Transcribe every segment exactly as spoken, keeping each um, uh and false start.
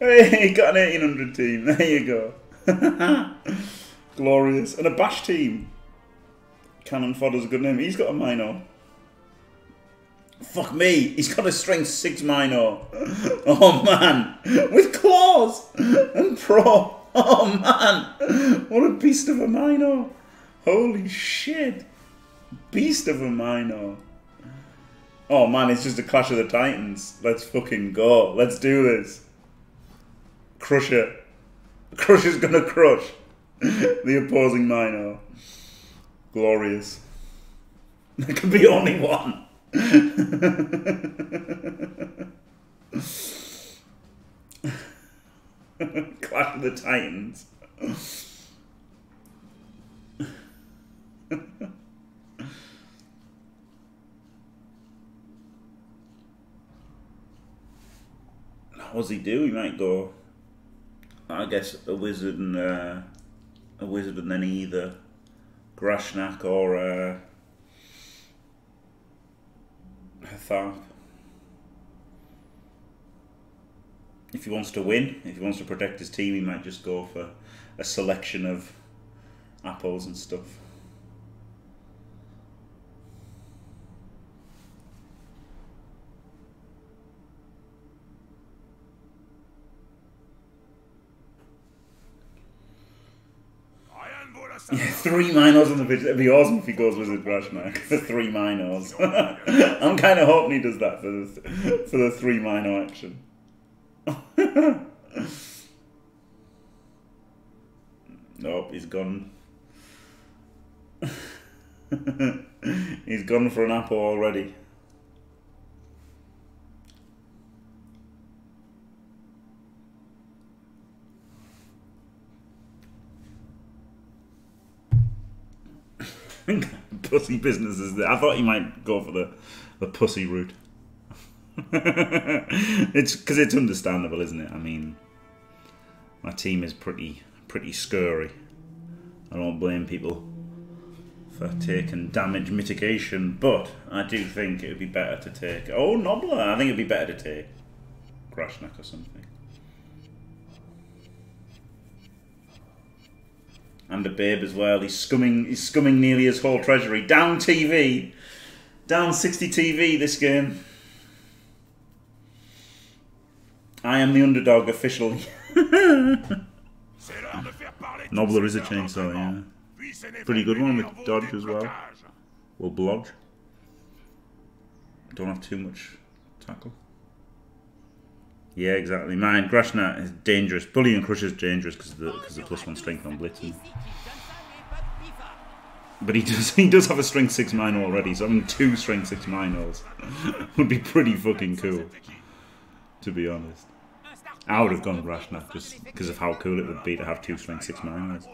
Hey, got an eighteen hundred team. There you go. Glorious. And a bash team. Cannon Fodder's a good name. He's got a minor. Fuck me. He's got a strength six minor. Oh, man. With claws and pro. Oh, man. What a beast of a minor. Holy shit. Beast of a minor. Oh, man. It's just a Clash of the Titans. Let's fucking go. Let's do this. Crusher. Crusher's gonna crush the opposing minor. Glorious. There could be only one. Clash of the Titans. What's he do? He might go, I guess, a wizard and uh, a wizard, and then either Grashnak or uh, Hathap. If he wants to win, if he wants to protect his team, he might just go for a selection of apples and stuff. Yeah, three minors on the pitch. It'd be awesome if he goes Wizard Grashnak for three minors. I'm kind of hoping he does that for the th for the three minor action. Nope, he's gone. He's gone for an apple already. Pussy business is there. I thought he might go for the, the pussy route. It's because it's understandable, isn't it? I mean, my team is pretty pretty scurry. I don't blame people for taking damage mitigation, but I do think it would be better to take. Oh, Nobbler! I think it'd be better to take Grashnak or something. And a babe as well. He's scumming. He's scumming nearly his whole treasury. Down T V, down sixty T V this game. I am the underdog officially. Nobbler is a chainsaw. Yeah, pretty good one with dodge as well. Well, blodge. Don't have too much tackle. Yeah, exactly. Mine, Grashnak is dangerous. Bully and Crusher is dangerous because of the, because the plus one strength on blitzing. But he does he does have a strength six minor already, so having two strength six minors would be pretty fucking cool, to be honest. I would have gone Grashnak just because of how cool it would be to have two strength six minors.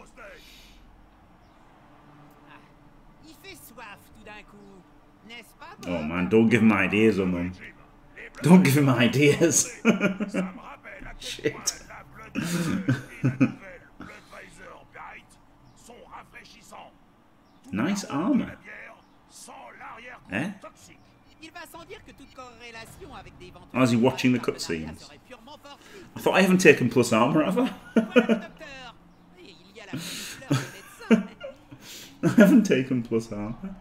Oh man, don't give him ideas on them. Don't give him ideas. Shit. Nice armor. Eh? Oh, is he watching the cutscenes? I thought I haven't taken plus armor, have I? I haven't taken plus armor.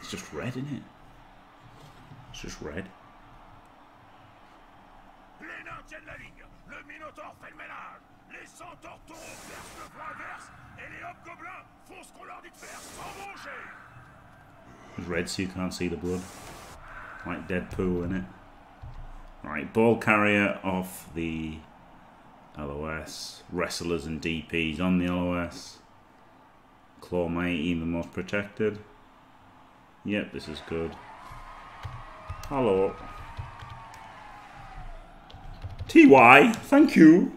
It's just red, isn't it? It's just red. It's red so you can't see the blood. Like Deadpool, innit? Right, ball carrier off the L O S. Wrestlers and D Ps on the L O S. Claw mating, the most protected. Yep, this is good. Hello. T Y, thank you.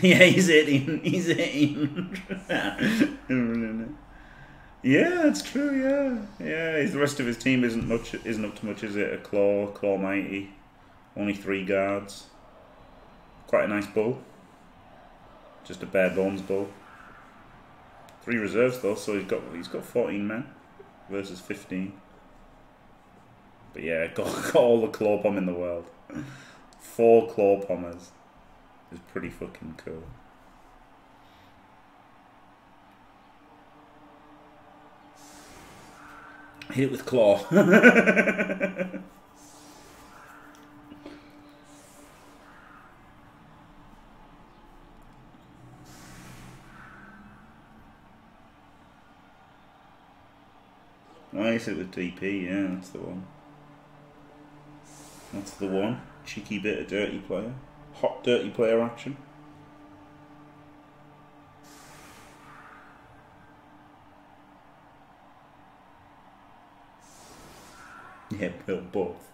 Yeah, he's eighteen. He's eighteen. Yeah, that's true. Yeah, yeah. His, the rest of his team isn't much. Isn't up to much, is it? A claw, claw mighty. Only three guards. Quite a nice bull. Just a bare bones bull. Three reserves though, so he's got he's got fourteen men versus fifteen. But yeah, got, got all the claw bomb in the world. Four claw bombers is pretty fucking cool. Hit it with claw. Nice hit with D P, yeah, that's the one. That's the one. Cheeky bit of dirty player. Hot dirty player action. Yeah, build both.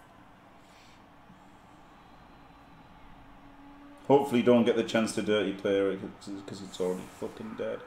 Hopefully don't get the chance to dirty player because it's already fucking dead.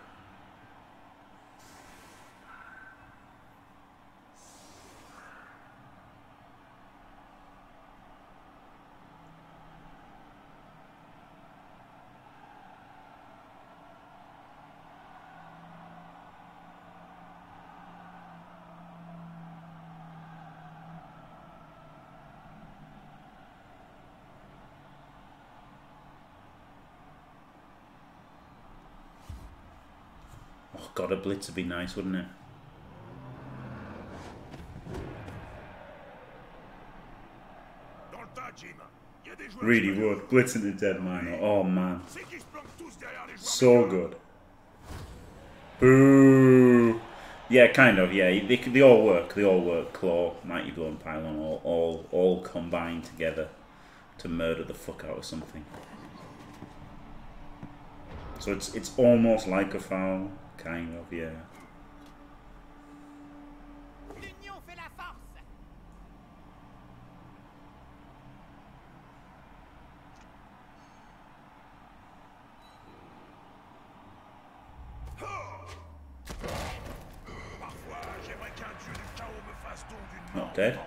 God, a blitz would be nice, wouldn't it? Really would. Blitz in the dead miner. Oh, man. So good. Boo! Yeah, kind of, yeah. They, they all work. They all work. Claw, Mighty Blow and Pylon all, all, all combined together to murder the fuck out of something. So it's, it's almost like a foul. Kind of, yeah. Not dead.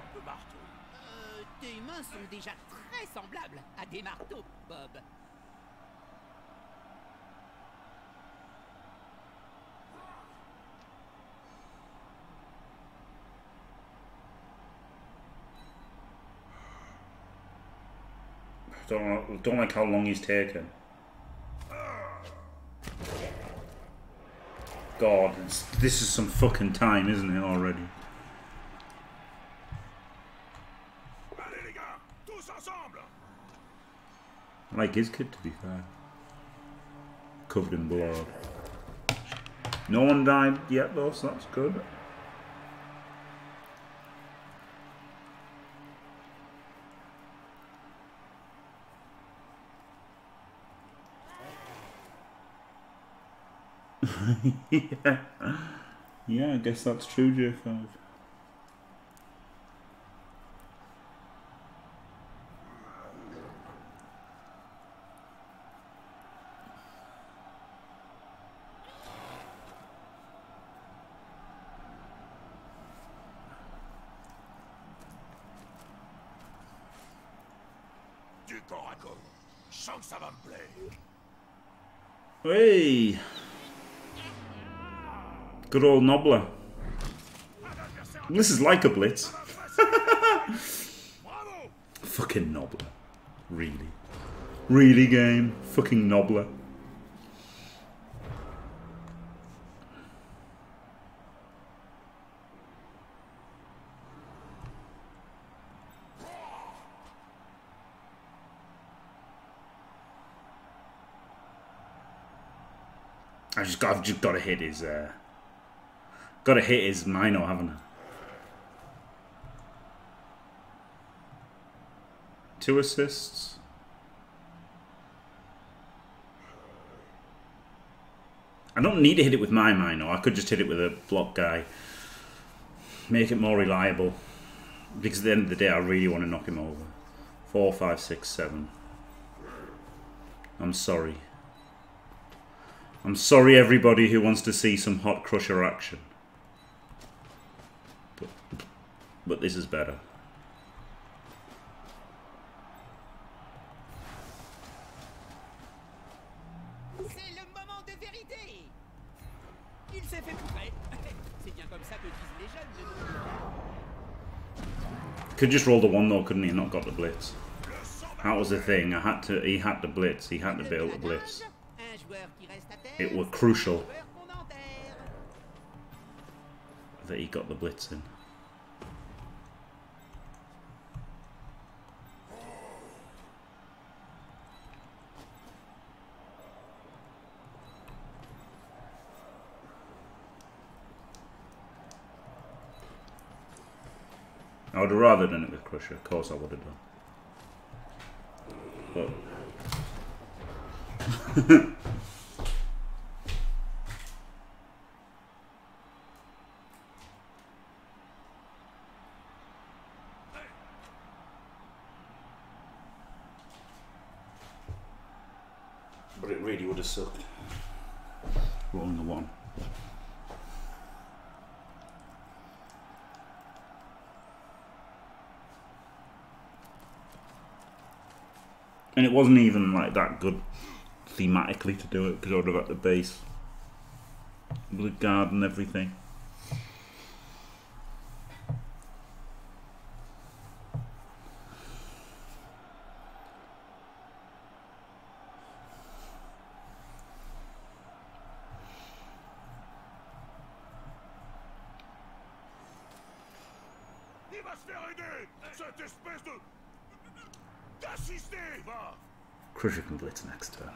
Tes mains sont déjà très semblables à des marteaux, Bob. Don't, don't like how long he's taken. God, it's, this is some fucking time, isn't it, already? I like his kid, to be fair. Covered in blood. No one died yet, though, so that's good. yeah. yeah, I guess that's true, J five. Hey! Good old Nobbler. This is like a blitz. Fucking Nobbler. Really. Really, game. Fucking Nobbler. I just got, I've just got to hit his... Uh, Got to hit his minor, haven't I? Two assists. I don't need to hit it with my minor. I could just hit it with a block guy. Make it more reliable. Because at the end of the day, I really want to knock him over. Four, five, six, seven. I'm sorry. I'm sorry, everybody who wants to see some hot Crusher action. but this is better. Could just roll the one though, couldn't he? Not got the blitz. That was the thing. I had to. He had to blitz. He had to be able to blitz. It was crucial that he got the blitz in. I would have rather done it with Crusher, of course I would have done. But but it really would have sucked. Rolling the one. And it wasn't even like that good thematically to do it because I would have had the base, blood guard, and everything. Crusher can blitz next turn.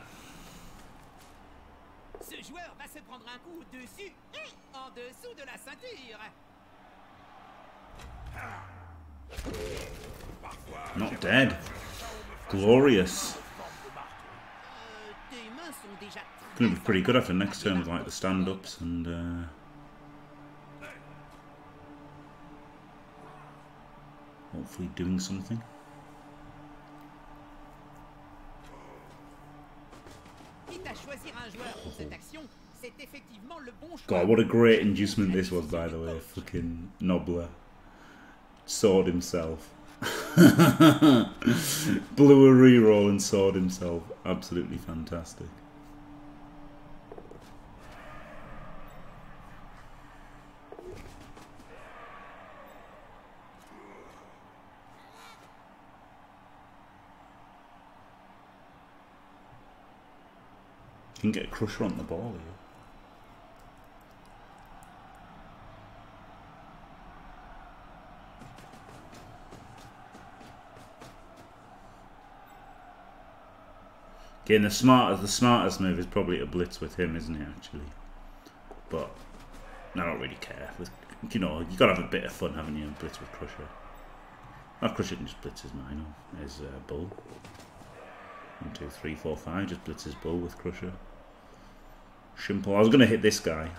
Not dead. Glorious. Gonna be pretty good after next turn with like the stand-ups and uh hopefully doing something. God, what a great inducement this was, by the way. Fucking Nobbler. Sword himself. Blew a reroll and sword himself. Absolutely fantastic. You can get a Crusher on the ball here. Again, the smartest, the smartest move is probably to blitz with him, isn't it, actually? But I don't really care. You know, you got to have a bit of fun, haven't you, and blitz with Crusher. Well, Crusher can just blitz his mine off, his uh, bull. One, two, three, four, five, just blitz his bull with Crusher. Simple. I was going to hit this guy.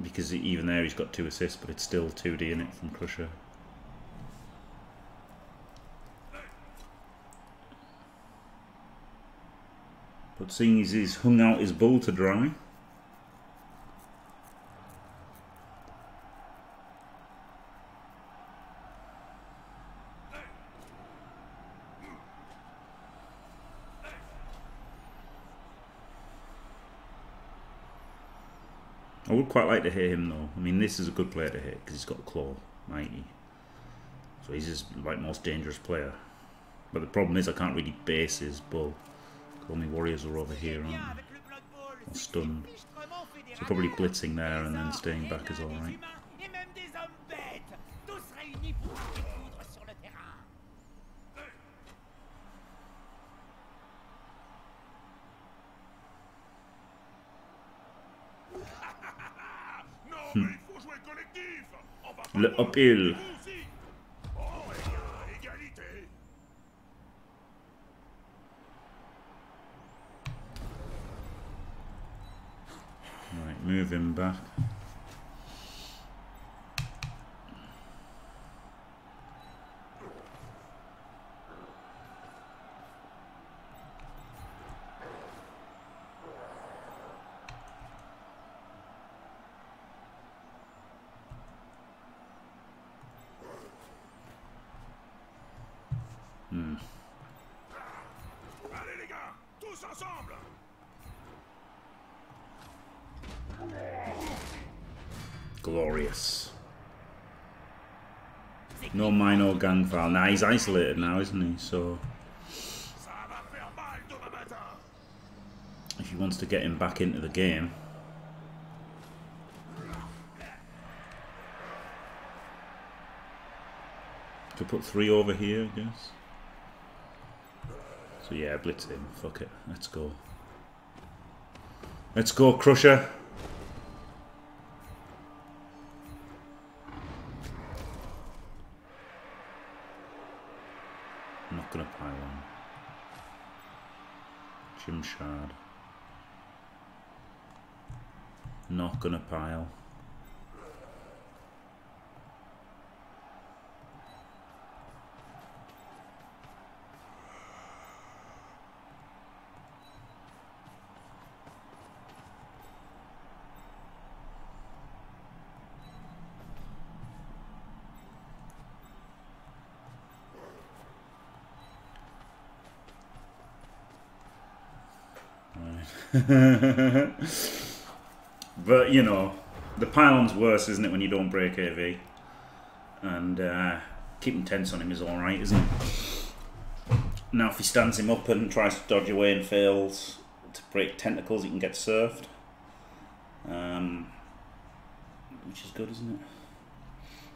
Because even there he's got two assists, but it's still two D in it from Crusher. But seeing as he's hung out his bull to dry, I would quite like to hit him though. I mean, this is a good player to hit because he's got claw, ninety. So he's his like most dangerous player. But the problem is I can't really base his bull. Only warriors are over here, aren't they? Or stunned. So probably blitzing there and then staying back is alright. Hmm. Le uphill. Move him back. Hmm. Allez les gars, tous ensemble. Glorious. No mine or gang foul. Nah, he's isolated now, isn't he? So if he wants to get him back into the game. To put three over here, I guess. So yeah, blitz him. Fuck it. Let's go. Let's go, Crusher. I'm not gonna pile on. Jim Shard. Not gonna pile. But you know, the pylon's worse, isn't it, when you don't break A V? And uh, keeping tense on him is alright, isn't it? Now, if he stands him up and tries to dodge away and fails to break tentacles, he can get surfed. Um, which is good, isn't it?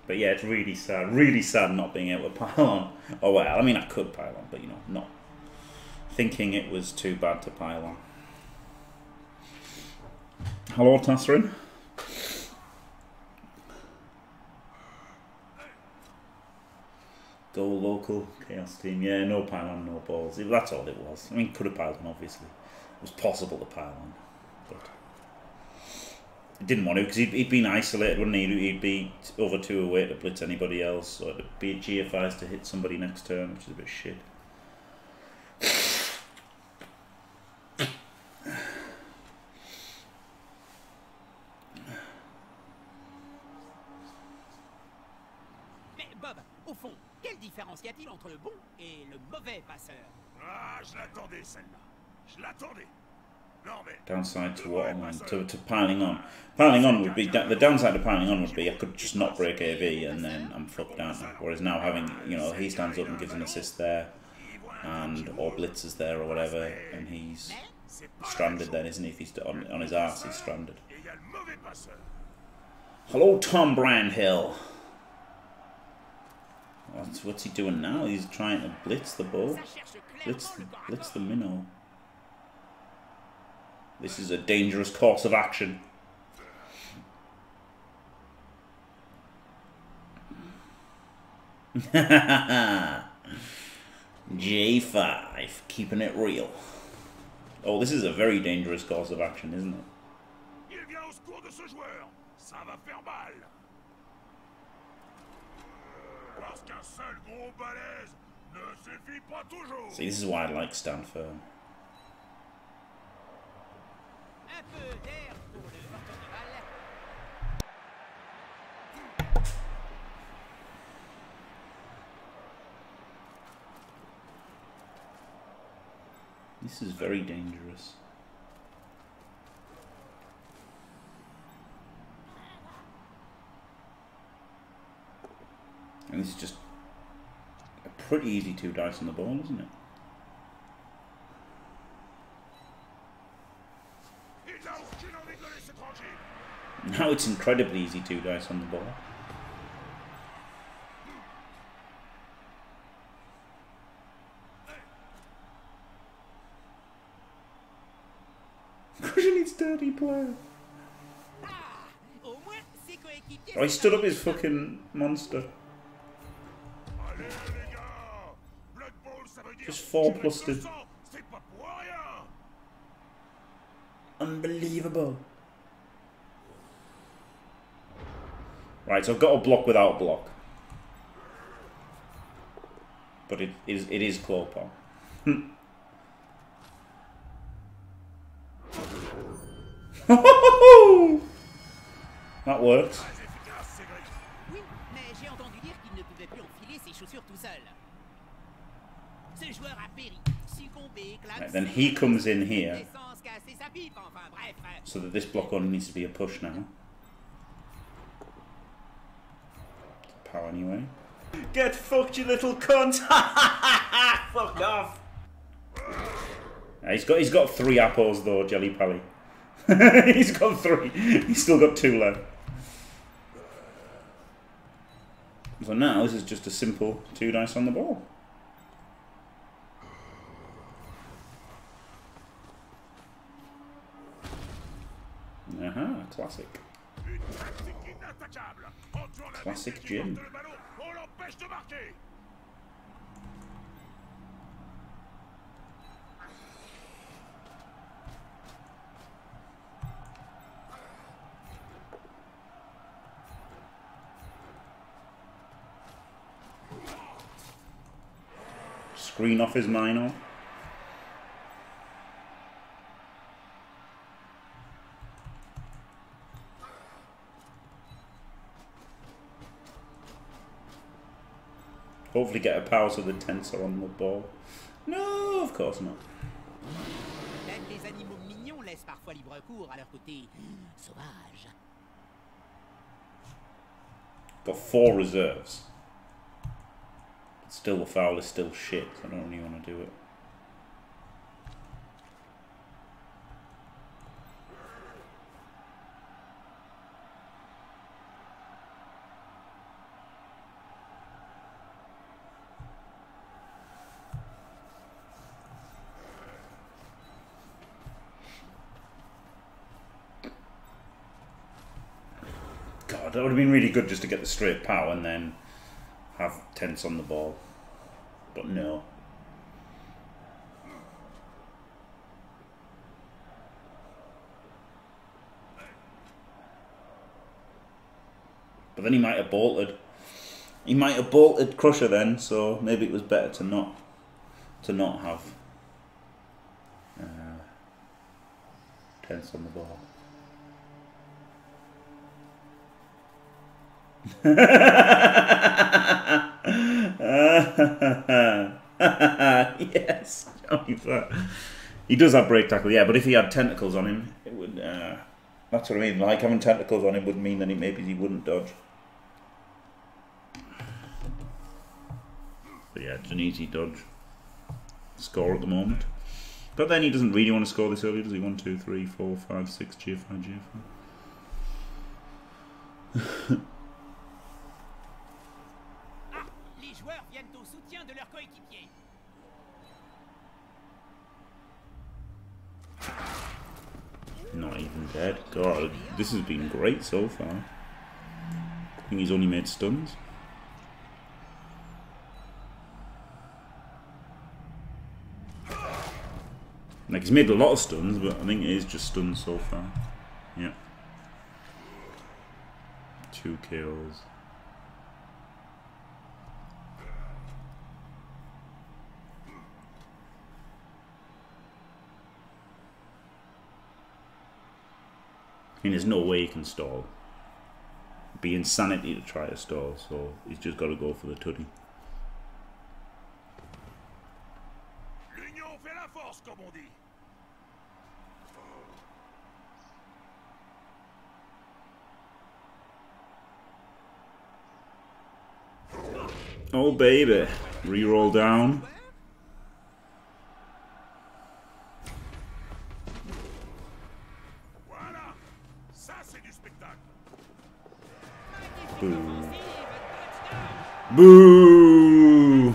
But yeah, it's really sad, really sad not being able to pylon. Oh, well, I mean, I could pylon, but you know, not thinking it was too bad to pylon. Hello, Tasrin. Go local Chaos team. Yeah, no pylon, no balls. That's all it was. I mean, could have piled on, obviously. It was possible to pile on, but I didn't want to because he'd, he'd been isolated, wouldn't he? He'd be over two away to blitz anybody else, so it'd be G F Is to hit somebody next turn, which is a bit shit. Entre le bon et le mauvais passeur. Ah, je l'attendais celle-là. Je l'attendais. Non mais. Downside to what? Man, to, to piling on. Piling on would be the downside to piling on would be I could just not break A V and then I'm fucked out. Whereas now having, you know, he stands up and gives an assist there, and or blitzes there or whatever, and he's stranded then, isn't he? If he's on, on his arse, he's stranded. Hello, Tom Brandhill. What's, what's he doing now? He's trying to blitz the ball. Blitz, blitz the minnow. This is a dangerous course of action. J five, keeping it real. Oh, this is a very dangerous course of action, isn't it? See, this is why I like stand firm. This is very dangerous. And this is just a pretty easy two dice on the ball, isn't it? Now it's incredibly easy two dice on the ball. Crusher needs dirty play. Oh, he stood up his fucking monster. Just four plus two. Unbelievable. Right, so I've got a block without block. But it is it is claw paw. That works. And then he comes in here. So that this block on needs to be a push now. Power anyway. Get fucked, you little cunt! Fuck off! Yeah, he's got he's got three apples though, Jelly Pally. He's got three. He's still got two left. So now this is just a simple two dice on the ball. Aha, uh-huh, classic. Classic Jim. Screen off his minor. Hopefully get a power so the tents are on the ball. No, of course not. Got four reserves. Still, the foul is still shit, so I don't really want to do it. God, that would have been really good just to get the straight power and then have tents on the ball, but no. But then he might have bolted. He might have bolted Crusher then, so maybe it was better to not to not have uh, tents on the ball. Yes, he does have break tackle, yeah, but if he had tentacles on him, it would, uh, that's what I mean, like having tentacles on him would mean that he, maybe he wouldn't dodge. But yeah, it's an easy dodge score at the moment. But then he doesn't really want to score this early, does he? One, two, three, four, five, six, G F I, G F I. Not even dead. God, this has been great so far. I think he's only made stuns. Like, he's made a lot of stuns, but I think it is just stuns so far. Yeah. Two kills. I mean, there's no way he can stall. It'd be insanity to try to stall, so he's just got to go for the tutty. Oh baby, reroll down. Boo. Boo!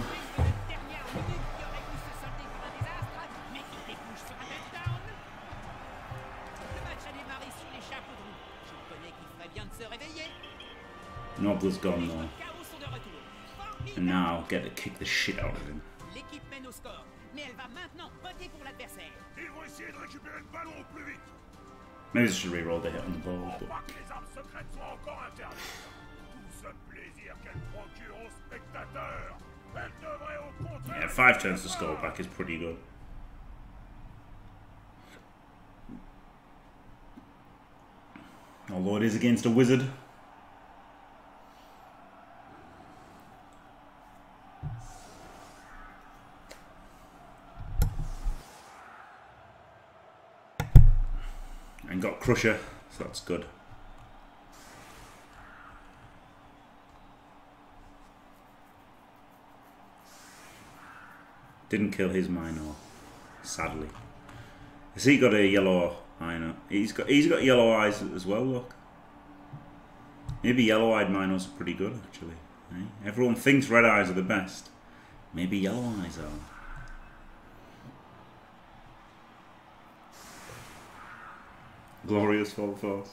Nobbler's gone though. And now I'll get to kick the shit out of him. Maybe I should reroll the hit on the ball. But... Yeah, five turns to score back is pretty good. Although it is against a wizard. and got Crusher, so that's good. Didn't kill his Minor, sadly. Has he got a yellow Minor? He's got he's got yellow eyes as well, look. Maybe yellow-eyed Minors are pretty good, actually. Eh? Everyone thinks red eyes are the best. Maybe yellow eyes are. Glorious full force.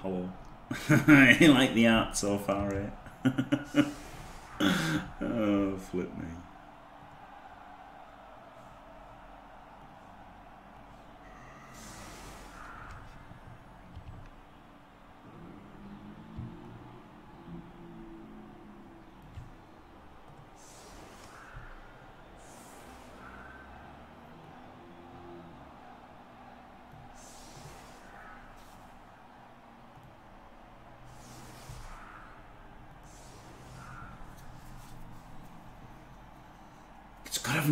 Hello. You like the art so far, eh? Oh, flip me.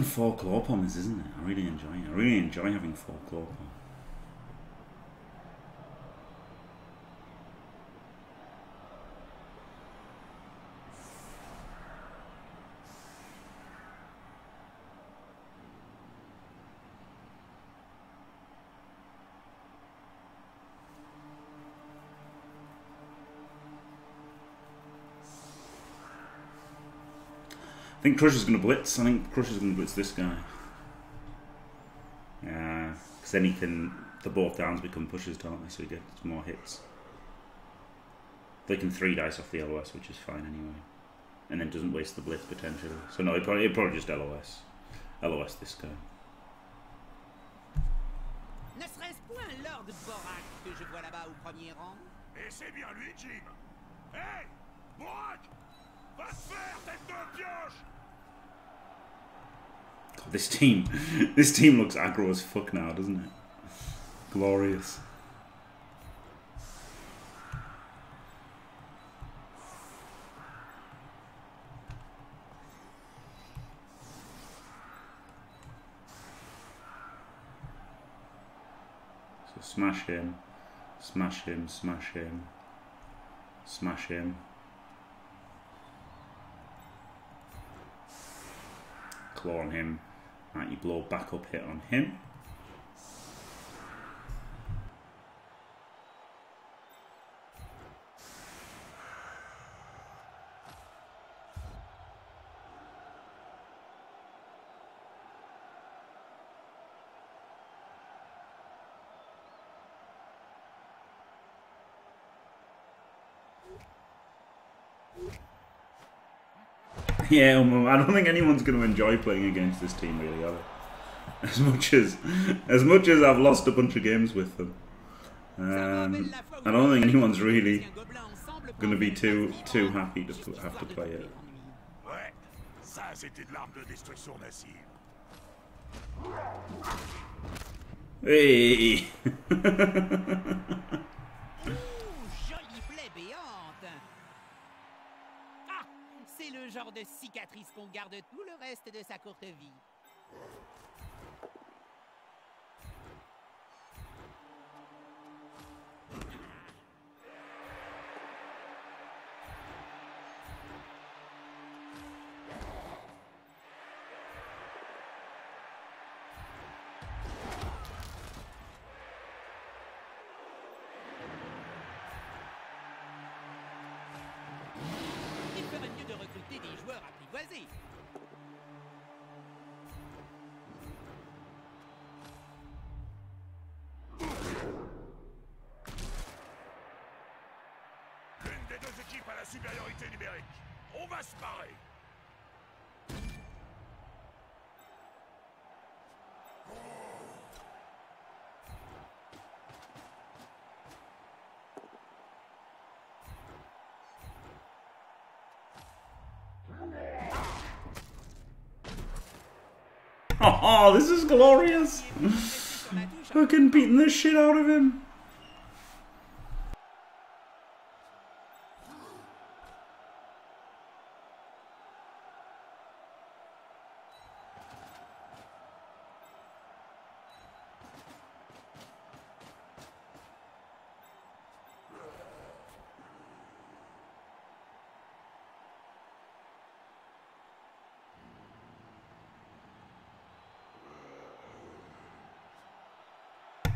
Four claw palms, isn't it? I really enjoy it. I really enjoy having four claw palms. I think Crusher's going to blitz. I think Crusher's going to blitz this guy. Yeah, because then he can... The both downs become pushes, don't they? So he gets more hits. They can three dice off the L O S, which is fine anyway. And then doesn't waste the blitz, potentially. So no, he'll probably, he'll probably just L O S. L O S this guy. Ne serait-ce point un lord de Borak que je vois là-bas au premier rang? Et c'est bien lui, Jim! Hey! Borak! God, this team, this team looks aggro as fuck now, doesn't it? Glorious. So smash him, smash him, smash him, smash him. Claw on him, right, you blow back up hit on him. Yeah, I don't think anyone's going to enjoy playing against this team, really, are they? As much as, as much as I've lost a bunch of games with them, um, I don't think anyone's really going to be too too happy to have to play it. Hey! Genre de cicatrice qu'on garde tout le reste de sa courte vie. Supériorité numérique. On va se barrer. Oh, this is glorious. Fucking beating the shit out of him.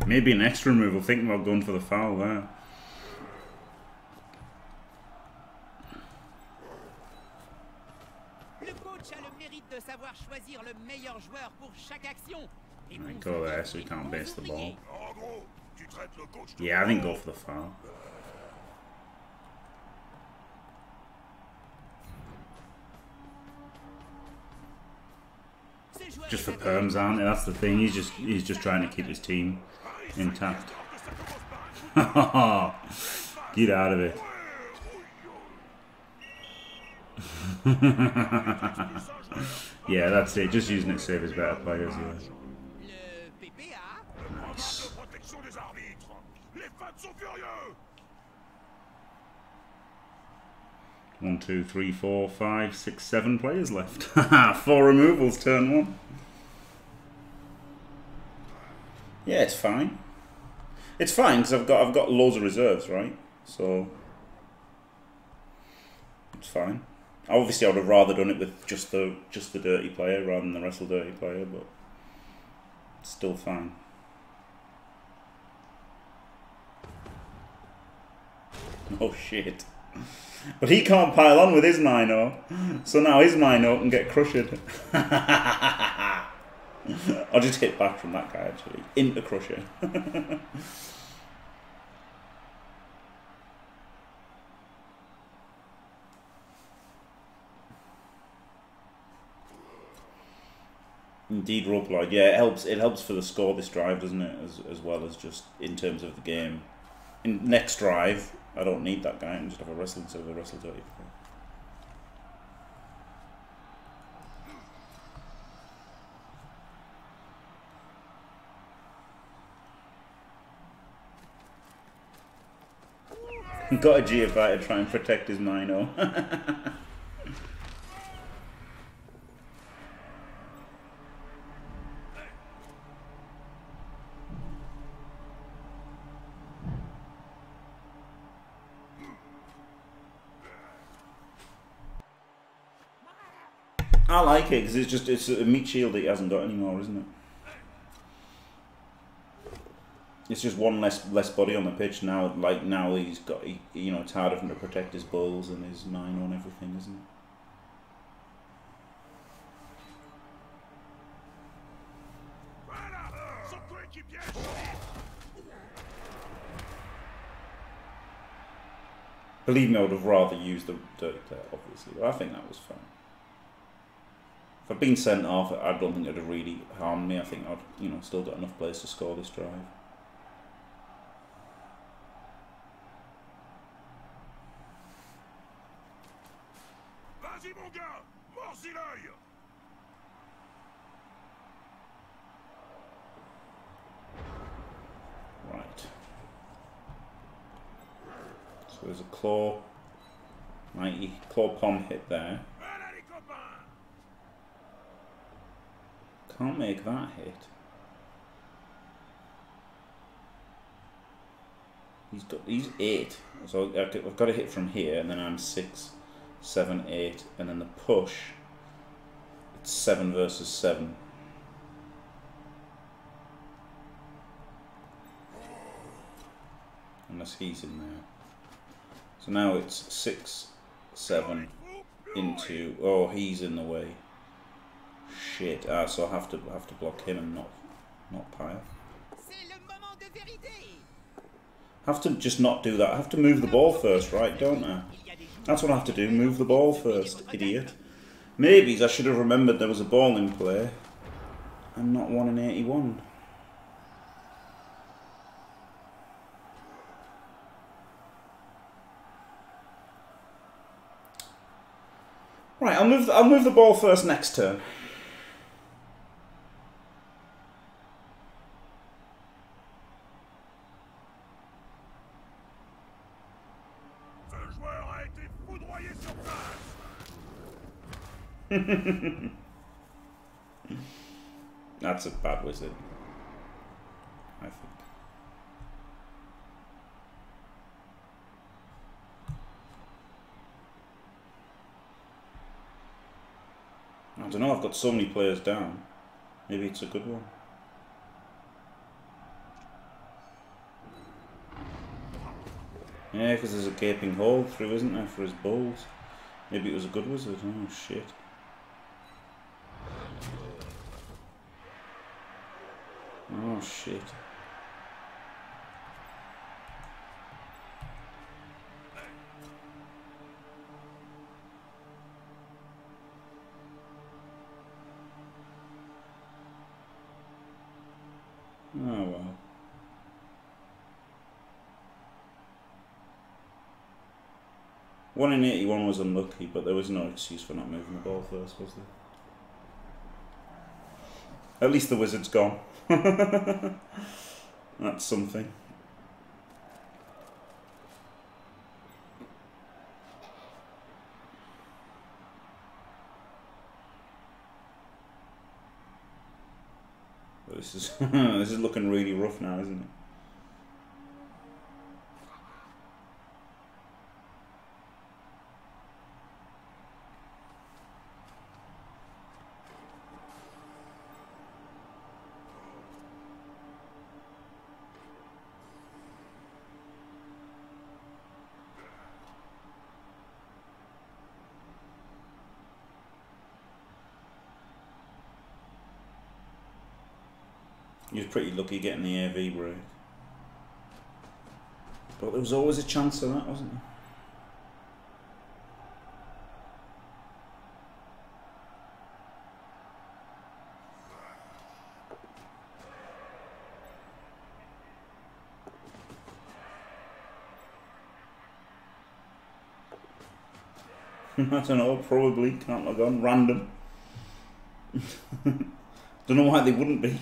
Maybe an extra removal, thinking about going for the foul there. I go there so we can't base the ball. Yeah, I think go for the foul. Just for perms, aren't it? That's the thing. He's just he's just trying to keep his team intact. Get out of it. Yeah, that's it. Just using it to save his better players. Yeah. Nice. One, two, three, four, five, six, seven players left. Four removals, turn one. Yeah, it's fine. It's fine because I've got I've got loads of reserves, right? So it's fine. Obviously, I would have rather done it with just the just the dirty player rather than the wrestle dirty player, but it's still fine. Oh shit. But he can't pile on with his nine oh. So now his nine oh can get crushed. I'll just hit back from that guy actually. Into Crusher. Indeed, Roguelide. Yeah, it helps it helps for the score this drive, doesn't it? As as well as just in terms of the game. In next drive. I don't need that guy, I'm just have a wrestle instead of a wrestle dirty. Got a G F I to try and protect his nine oh. I like it because it's just it's a meat shield that he hasn't got anymore, isn't it? It's just one less less body on the pitch now. Like now he's got he, you know it's harder for him to protect his balls and his nine on everything, isn't it? Believe me, I would have rather used the dirt there, obviously. But I think that was fine. If I'd been sent off, I don't think it would have really harmed me. I think I'd, you know, still got enough players to score this drive. Right. So there's a claw, mighty claw pom hit there. Can't make that hit. He's got he's eight, so I've got a hit from here, and then I'm six, seven, eight, and then the push. It's seven versus seven. Unless he's in there. So now it's six, seven, into. Oh, he's in the way. Shit! Ah, so I have to have to block him and not not pile. Have to just not do that. I have to move the ball first, right? Don't I? That's what I have to do. Move the ball first, idiot. Maybe I should have remembered there was a ball in play. I'm not one in eighty-one. Right, I'll move. I'll move the ball first next turn. That's a bad wizard, I think. I don't know, I've got so many players down. Maybe it's a good one. Yeah, because there's a gaping hole through, isn't there, for his balls? Maybe it was a good wizard. Oh, shit. Oh, shit. Oh, well. One in eighty-one was unlucky, but there was no excuse for not moving the ball first, was there? At least the wizard's gone. That's something. This is this is looking really rough now, isn't it? He was pretty lucky getting the A V break. But there was always a chance of that, wasn't there? I don't know, probably. Can't log on. Random. Don't know why they wouldn't be.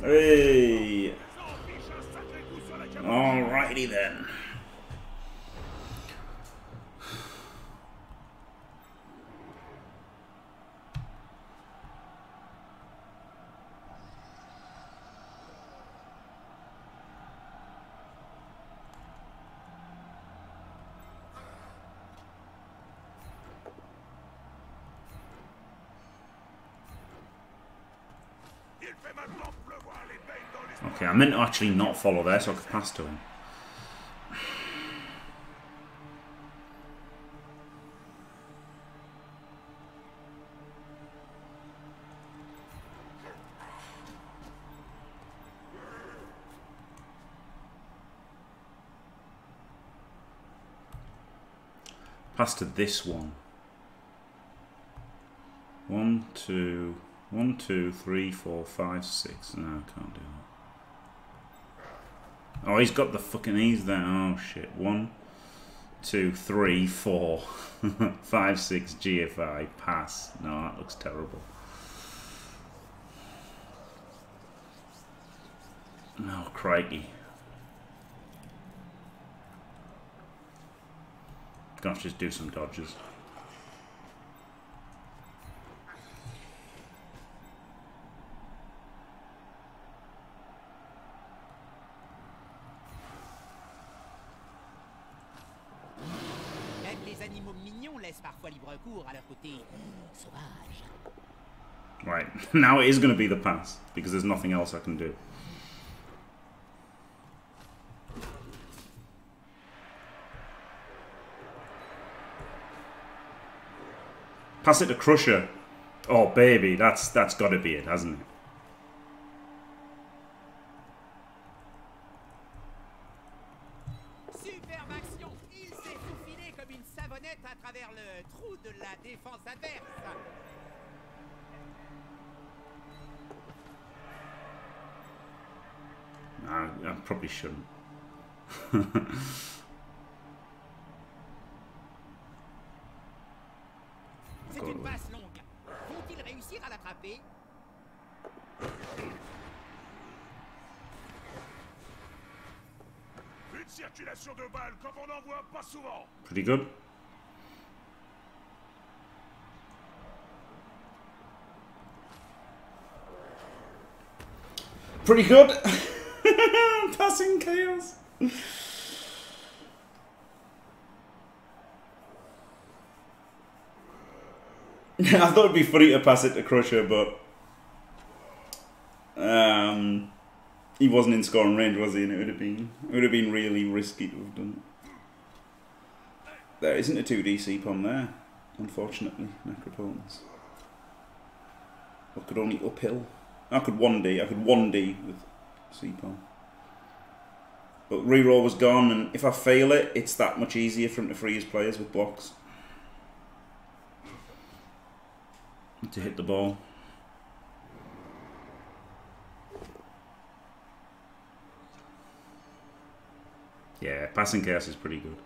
Hey! Alrighty then. Okay, I meant to actually not follow there so I could pass to him. Pass to this one. One, two... One, two, three, four, five, six. No, I can't do that. Oh, he's got the fucking ease there. Oh, shit. One, two, three, four, five, six, G F I, pass. No, that looks terrible. Oh, crikey. Gonna have to just do some dodges. Right, now it is going to be the pass, because there's nothing else I can do. Pass it to Crusher. Oh, baby, that's that's got to be it, hasn't it? I, I probably shouldn't. Pretty good. Pretty good. Passing chaos. I thought it'd be funny to pass it to Crusher, but um, he wasn't in scoring range, was he? And it would have been, it would have been really risky to have done it. There isn't a two D C pom there, unfortunately. Necropotence. I could only uphill. I could one D. I could one D with C pom. But reroll was gone, and if I fail it, it's that much easier for him to free his players with blocks. To hit the ball. Yeah, passing Chaos is pretty good.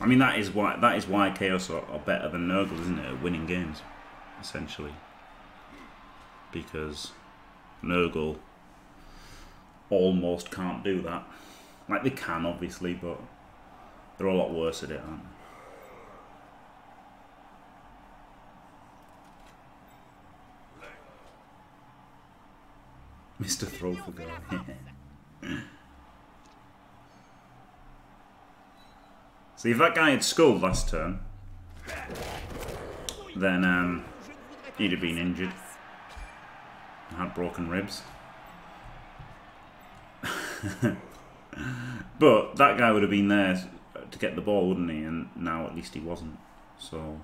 I mean, that is why that is why Chaos are, are better than Nurgle, isn't it? At winning games, essentially, because Nurgle almost can't do that. Like, they can, obviously, but they're a lot worse at it, aren't they? Mister Throw for God. See, if that guy had sculled last turn, then um, he'd have been injured and had broken ribs. But that guy would have been there to get the ball, wouldn't he? And now at least he wasn't. So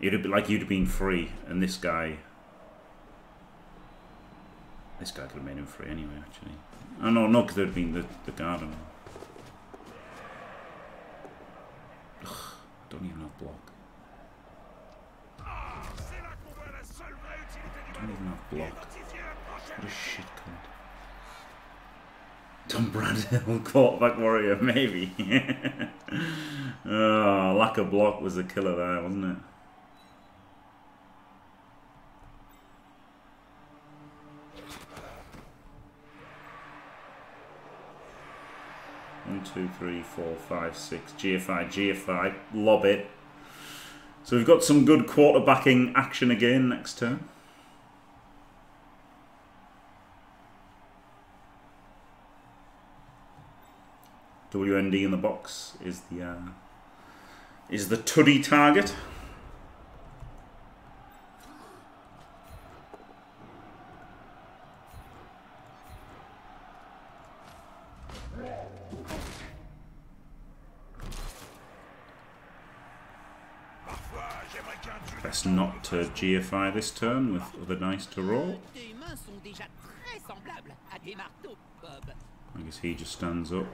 you'd have been, like, you'd have been free, and this guy. This guy could have made him free anyway, actually. Oh, no, no, because there would have been the, the guard on him. Ugh, I don't even have block. I don't even have block. What a shit cunt. Tom Bradhill, quarterback warrior, maybe. Oh, lack of block was the killer there, wasn't it? two, three, four, five, six, G F I, G F I, lob it. So we've got some good quarterbacking action again next turn. W N D in the box is the uh, is the Tuddy target. Best not to G F I this turn with other dice to roll. I guess he just stands up.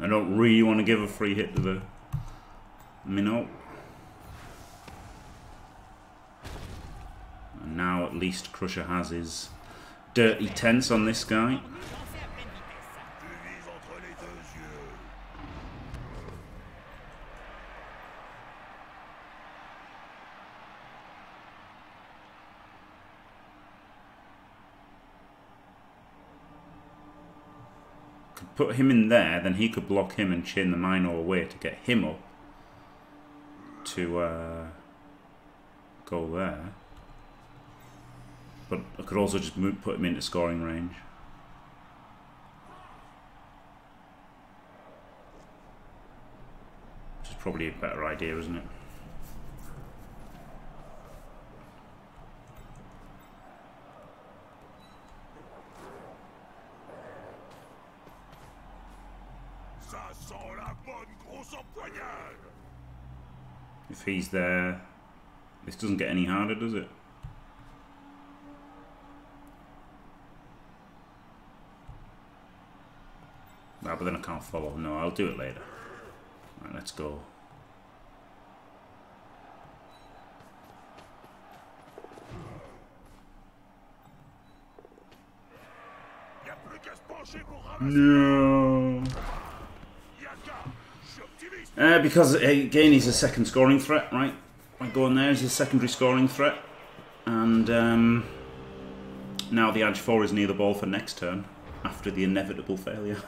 I don't really want to give a free hit to the Minnow. And now at least Crusher has his dirty tense on this guy. Put him in there, then he could block him and chin the Minor away to get him up to uh, go there. But I could also just move, put him into scoring range. Which is probably a better idea, isn't it? If he's there, this doesn't get any harder, does it? Ah, but then I can't follow. No, I'll do it later. Right, let's go. No. Uh, because, again, he's a second scoring threat, right? By going there, he's a secondary scoring threat. And um, now the edge four is near the ball for next turn, after the inevitable failure.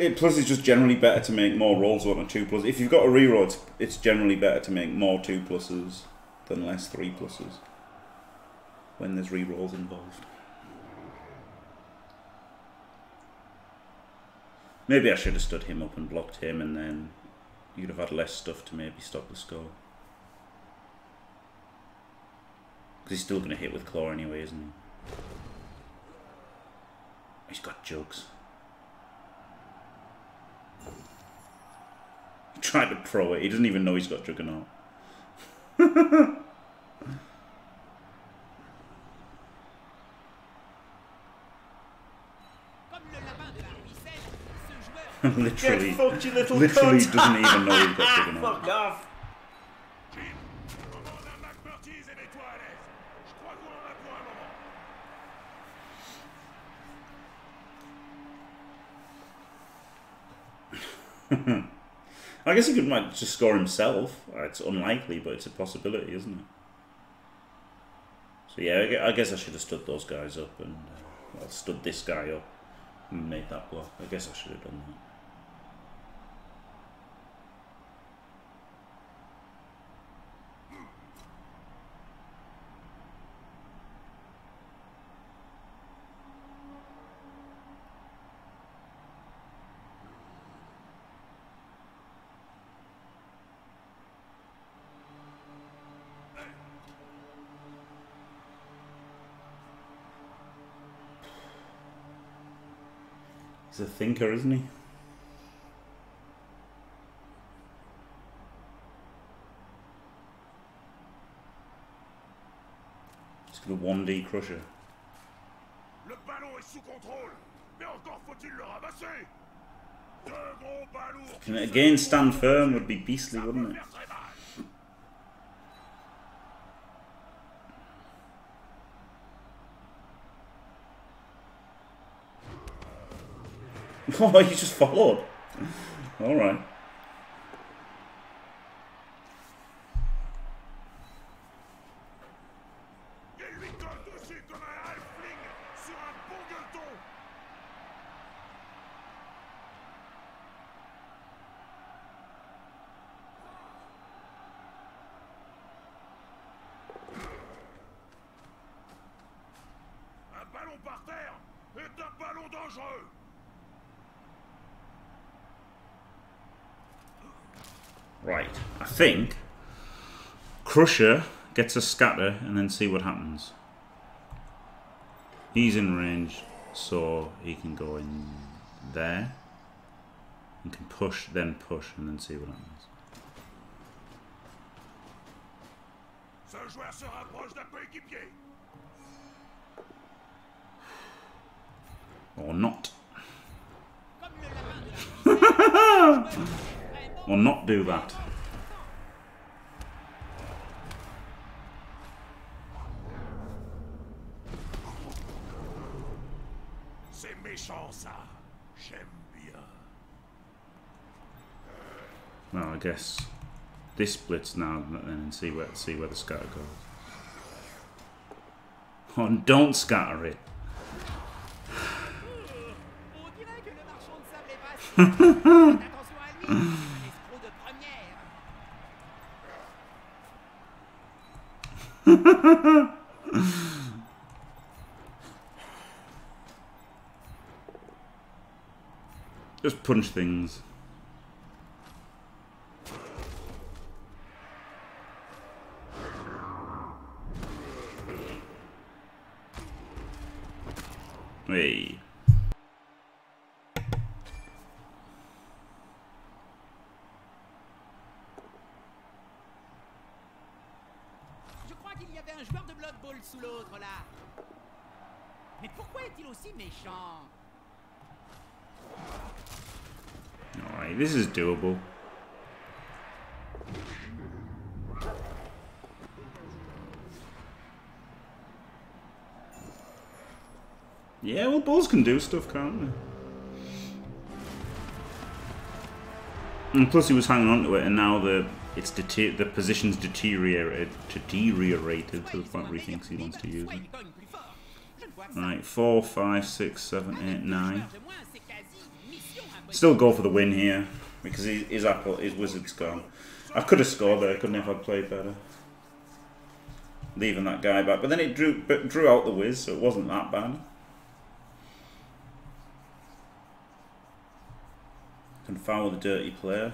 it, plus it's just generally better to make more rolls on a two plus. If you've got a reroll, it's, it's generally better to make more two pluses than less three pluses when there's rerolls involved. Maybe I should have stood him up and blocked him, and then you'd have had less stuff to maybe stop the score. Because he's still going to hit with claw anyway, isn't he? He's got jugs. He tried to pro it. He doesn't even know he's got juggernaut. Literally, fucked, you little literally cunt. Doesn't even know he's got juggernaut. Fuck off. I guess he could might just score himself. It's unlikely, but it's a possibility, isn't it? So yeah, I guess I should have stood those guys up and uh, well, stood this guy up and made that block. I guess I should have done that. He's a thinker, isn't he? It's the one D Crusher. Le ballon est sous contrôle, mais encore faut-il le ramasser. Deux gros ballons. Can it again stand firm would be beastly, wouldn't it? Oh, you just followed. All right. Think Crusher gets a scatter and then see what happens. He's in range, so he can go in there and can push, then push, and then see what happens. Ce joueur se rapproche d'un coéquipier. Or not. Or not do that. Well, I guess this splits now and see where see where the scatter goes. Oh, don't scatter it. Just punch things. Hey. Je crois qu'il y avait un joueur de Blood Bowl sous l'autre là. Mais pourquoi est-il aussi méchant? Alright, this is doable. Yeah, well, balls can do stuff, can't they? And plus, he was hanging on to it, and now the it's the position's deteriorated, deteriorated to the point where he thinks he wants to use it. Right, four, five, six, seven, eight, nine. Still go for the win here, because his apple, his wizard's gone. I could have scored there, couldn't I, if I'd played better. Leaving that guy back, but then it drew drew out the whiz, so it wasn't that bad. Can foul the dirty player.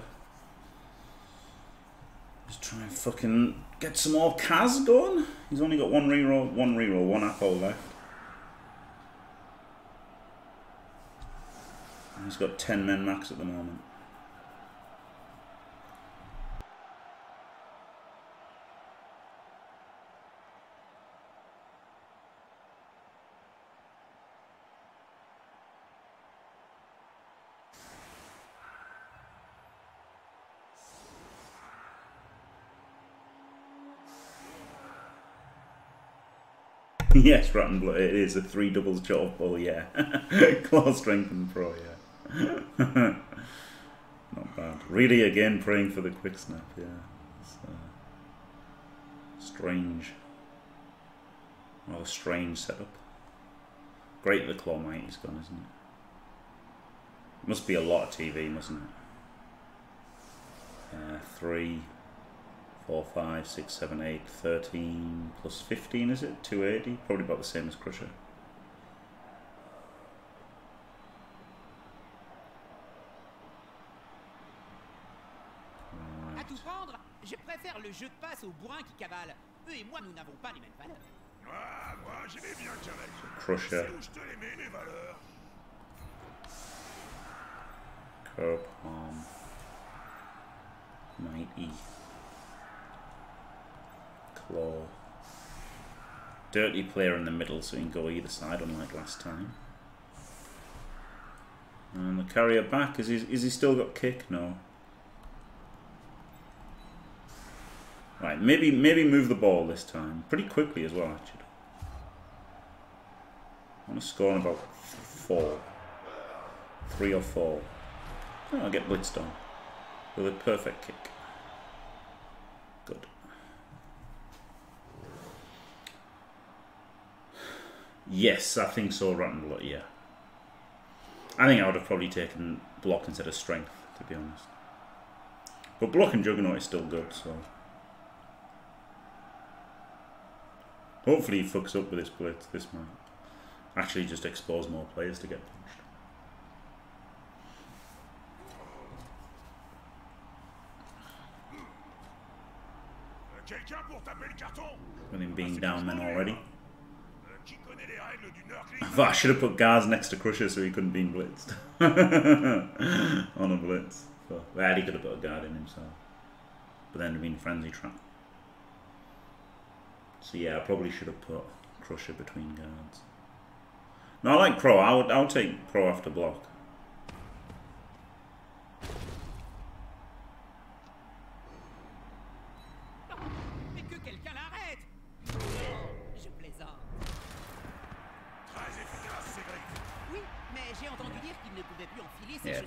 Just try and fucking get some more Kaz going. He's only got one reroll, one reroll, one apple left. And he's got ten men max at the moment. Yes, Rattenblood, it is a three doubles chop ball, yeah. Claw strength and pro, yeah. Not bad. Really, again, praying for the quick snap, yeah. It's, uh, strange. Rather strange setup. Great the claw might is gone, isn't it? Must be a lot of T V, mustn't it? Uh, three. four, five, six, seven, eight, thirteen, plus fifteen, is it? two eighty? Probably about the same as Crusher. Right. Crusher. Curb Harm. Mighty. Claw. Dirty player in the middle, so he can go either side, unlike last time. And the carrier back. Is he, is he still got kick? No. Right, maybe maybe move the ball this time. Pretty quickly as well, actually. I want to score on about four. Three or four. Oh, I'll get blitzed on. With a perfect kick. Good. Yes, I think so, Rattenblood, yeah. I think I would have probably taken block instead of strength, to be honest. But block and juggernaut is still good, so. Hopefully he fucks up with this blitz. This might actually just expose more players to get punched. With him being down men already. I should have put guards next to Crusher so he couldn't be blitzed. On a blitz. Well, he could have put a guard in himself. But then it'd have been frenzy trap. So yeah, I probably should have put Crusher between guards. No, I like Pro. I would, I would take Pro after block.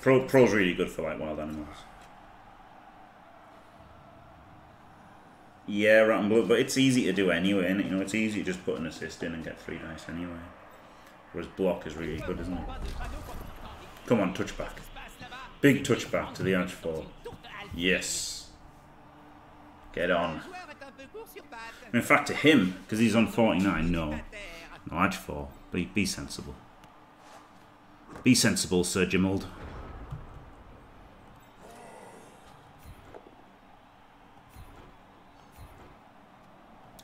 Pro, pro's really good for like wild animals. Yeah, Rattenblood, but it's easy to do anyway, isn't it? You know, it's easy to just put an assist in and get three dice anyway. Whereas block is really good, isn't it? Come on, touchback. Big touchback to the edge four. Yes. Get on. In fact, to him, because he's on forty-nine, no. No, edge four. Be, be sensible. Be sensible, Sir Jimold.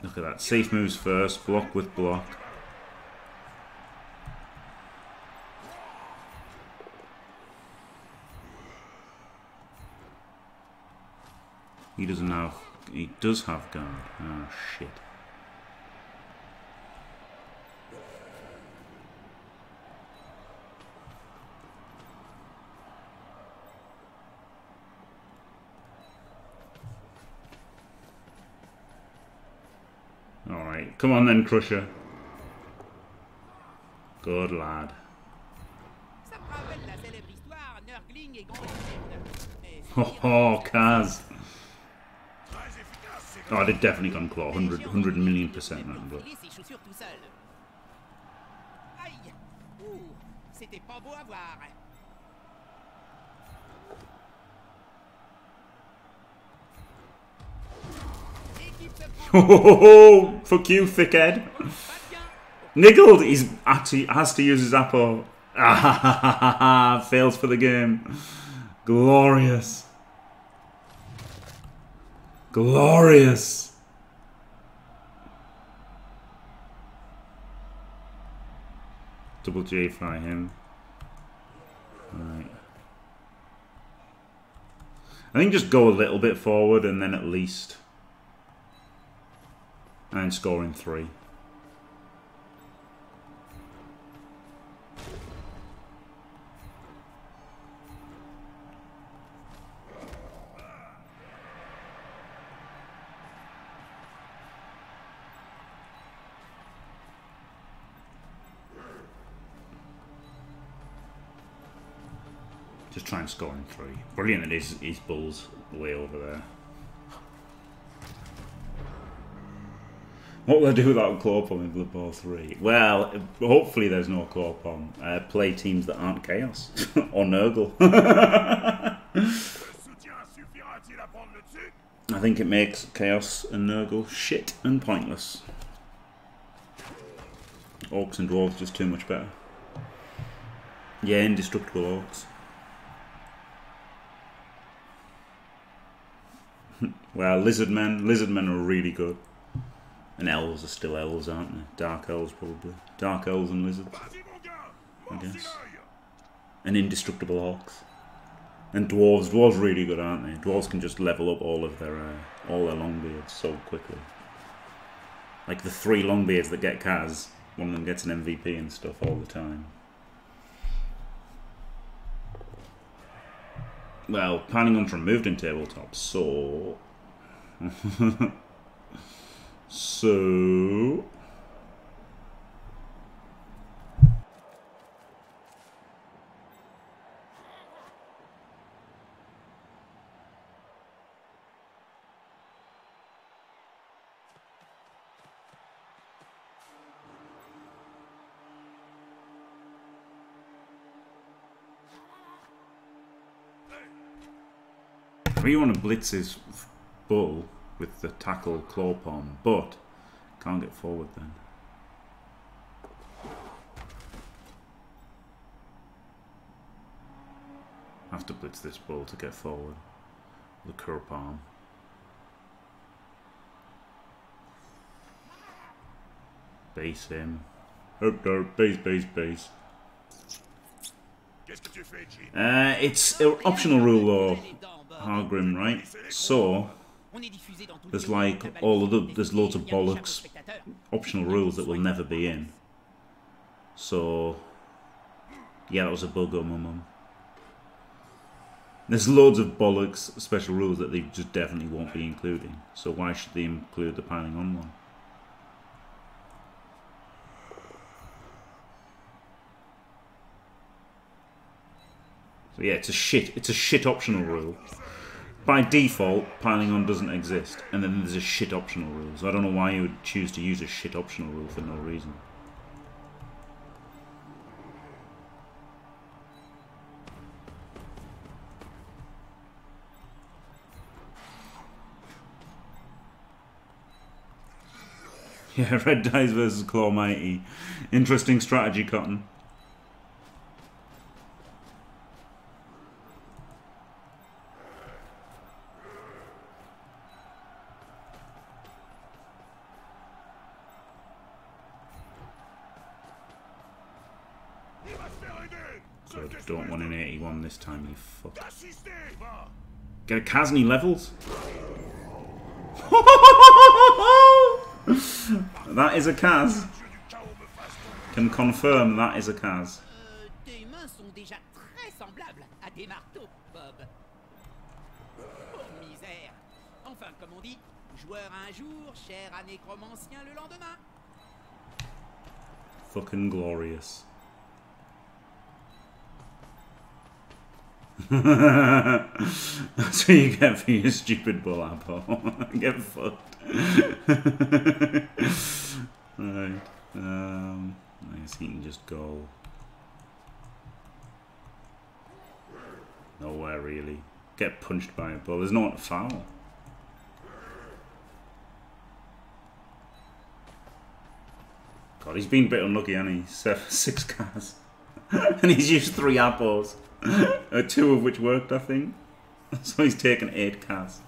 Look at that. Safe moves first. Block with block. He doesn't have... He does have guard. Oh, shit. Come on then, Crusher. Good lad. Ho ho, Kaz. Oh, I'd have definitely gone claw. one hundred, one hundred million percent. Rattenblood. Oh, fuck you, thickhead. Niggled is actually has to use his apple. Ah, fails for the game. Glorious. Glorious. Double G fly him. Right. I think just go a little bit forward and then at least. And scoring three. Just try and score in three. Brilliant that his, his bull's way over there. What will I do without claw palm in Blood Bowl three? Well, hopefully there's no claw palm. Uh, play teams that aren't Chaos. Or Nurgle. I think it makes Chaos and Nurgle shit and pointless. Orcs and Dwarves just too much better. Yeah, indestructible Orcs. Well, Lizardmen, Lizardmen are really good. And Elves are still Elves, aren't they? Dark Elves, probably. Dark Elves and Lizards, I guess. And Indestructible Orcs. And Dwarves, Dwarves are really good, aren't they? Dwarves can just level up all of their, uh, all their Longbeards so quickly. Like the three Longbeards that get Kaz, one of them gets an M V P and stuff all the time. Well, planning on from moved in tabletop, so... so... We want to blitz his bull with the tackle claw palm, but can't get forward then. Have to blitz this bull to get forward. The curl palm. Base him. Herp, herp, base, base, base. Uh, it's an optional rule though. Hargrim, right? So there's like all of the there's loads of bollocks optional rules that will never be in. So yeah, that was a bug on my mum. There's loads of bollocks special rules that they just definitely won't be including. So why should they include the piling on one? So yeah, it's a shit it's a shit optional rule. By default, piling on doesn't exist, and then there's a shit optional rule. So I don't know why you would choose to use a shit optional rule for no reason. Yeah, red dice versus claw mighty. Interesting strategy, Cotton. Don't want an eighty-one this time, you fuck. Get a Kazni levels? That is a Kaz. Can confirm that is a Kaz. Fucking glorious. That's what you get for your stupid bull apple. Get fucked. Right. Um, I guess he can just go. Nowhere really. Get punched by a bull. There's no one to foul. God, he's been a bit unlucky, hasn't he? Seven, six cards. And he's used three apples. Two of which worked, I think. So he's taken eight cards.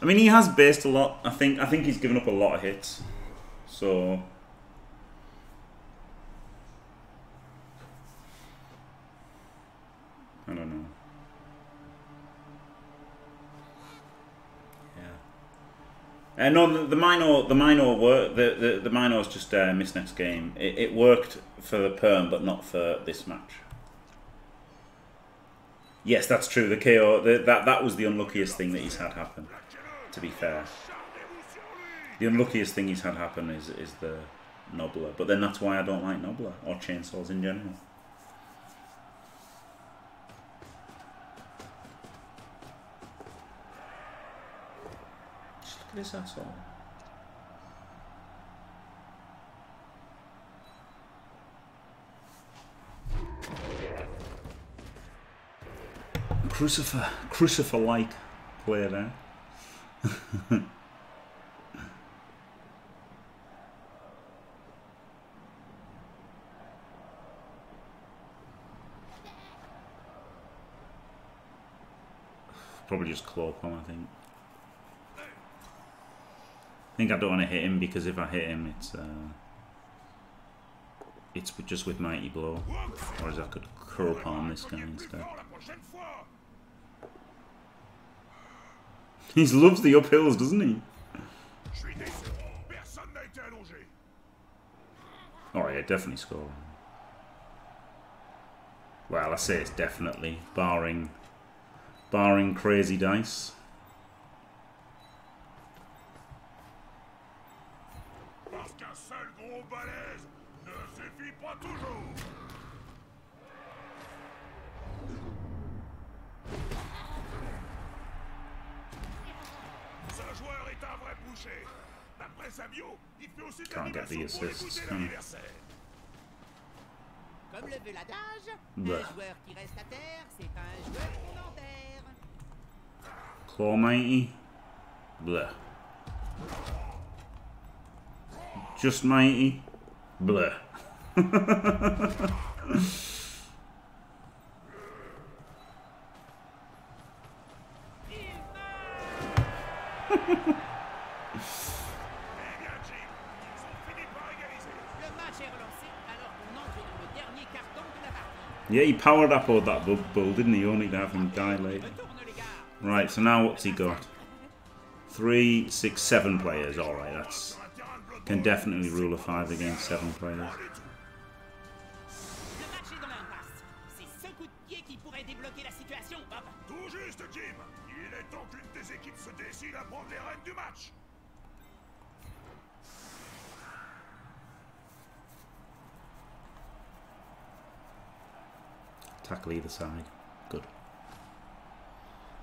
I mean, he has based a lot. I think I think he's given up a lot of hits. So... I don't know. Yeah. Uh, no, the, the minor, the minor work. The the the minor's just uh, missed next game. It, it worked for the perm, but not for this match. Yes, that's true. The K O. The, that that was the unluckiest thing that he's had happen. To be fair, the unluckiest thing he's had happen is is the Nobbler. But then that's why I don't like Nobbler or chainsaws in general. This asshole. Crucifer, crucifer-like play there. Probably just claw palm, I think. I think I don't want to hit him because if I hit him, it's uh, it's just with Mighty Blow, or as I could curl palm this guy instead. He loves the uphills, doesn't he? Oh yeah, definitely score. Well, I say it's definitely, barring, barring crazy dice. Can't get the assists. Can Claw Mighty. Bleh. Just Mighty. Bleh. Yeah, he powered up all that bull, didn't he? Only to have him die later. Right, so now what's he got? Three, six, seven players. All right, that's can definitely rule a five against seven players. Tackle either side. Good.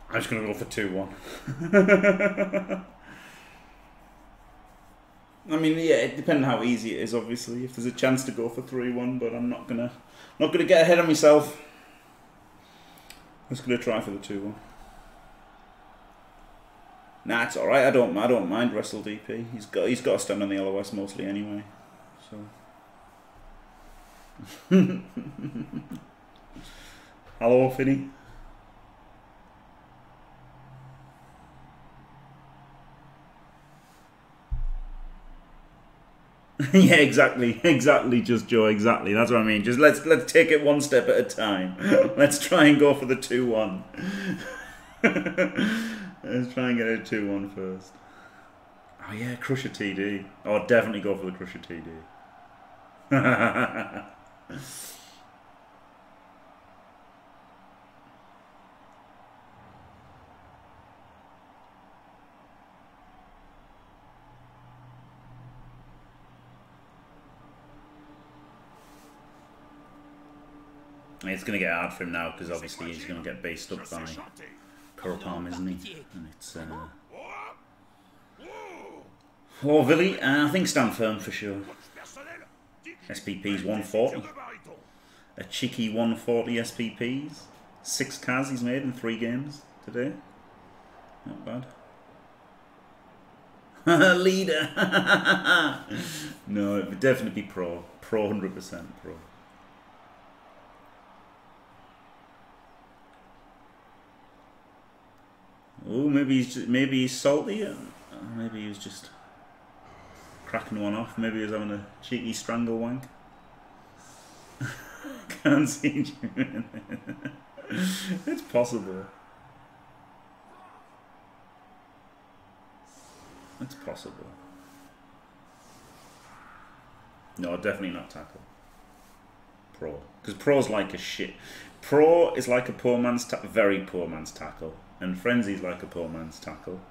I'm just going to go for two one. I mean, yeah, it depends how easy it is, obviously. If there's a chance to go for three one, but I'm not going to not gonna get ahead of myself. I'm just going to try for the two one. Nah, it's alright. I don't, I don't mind Wrestle D P. He's got, he's got to stand on the L O S mostly anyway. So... Hello, Finny. Yeah, exactly, exactly, just Joe, exactly. That's what I mean. Just let's let's take it one step at a time. Let's try and go for the two one. Let's try and get a two one first. Oh yeah, Crusher T D. Oh, I'll definitely go for the Crusher T D. It's going to get hard for him now because obviously he's going to get based up by Kurapalm, isn't he? And it's, uh... Oh, Villy, uh, I think stand firm for sure. S P Ps one forty. A cheeky one forty S P Ps. Six cars he's made in three games today. Not bad. Leader. No, it would definitely be pro. Pro, one hundred percent pro. Oh, maybe he's just, maybe he's salty. Or maybe he was just cracking one off. Maybe he was having a cheeky strangle wank. Can't see you. It's possible. It's possible. No, definitely not tackle. Pro, because pro's like a shit. Pro is like a poor man's ta very poor man's tackle, and frenzy's like a poor man's tackle.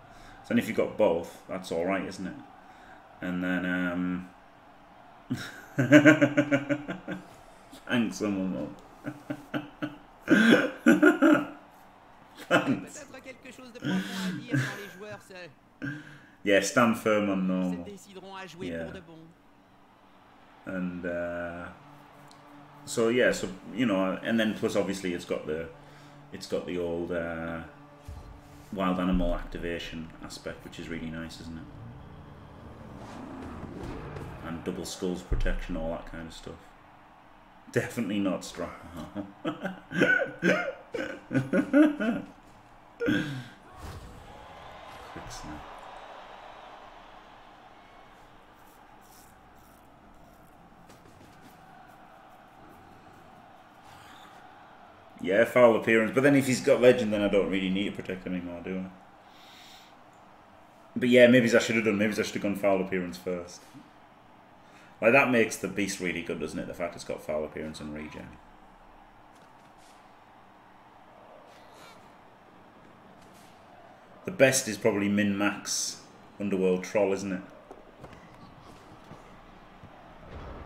So then if you've got both, that's all right, isn't it? And then um, thanks, someone more. Thanks. Yeah, stand firm on normal. Yeah. And uh, so yeah, so you know, and then plus obviously it's got the, it's got the old uh, wild animal activation aspect, which is really nice, isn't it? And double skulls protection, all that kind of stuff. Definitely not strong. Quick snap. Yeah, foul appearance. But then if he's got legend, then I don't really need to protect him anymore, do I? But yeah, maybe I should have done. Maybe I should have gone foul appearance first. Like, that makes the beast really good, doesn't it? The fact it's got foul appearance and regen. The best is probably min-max Underworld Troll, isn't it?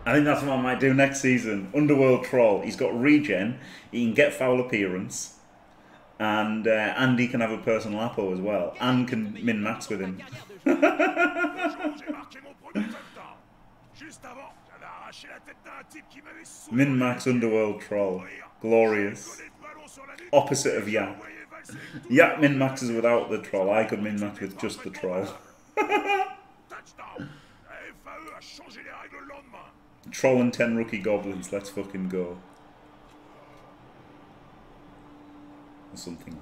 I think that's what I might do next season. Underworld Troll. He's got regen. He can get foul appearance, and uh, and he can have a personal apple as well, and can min max with him. Min max Underworld Troll. Glorious. Opposite of Yak. Yak min maxes without the troll. I could min max with just the troll. Troll and ten rookie goblins, let's fucking go. Or something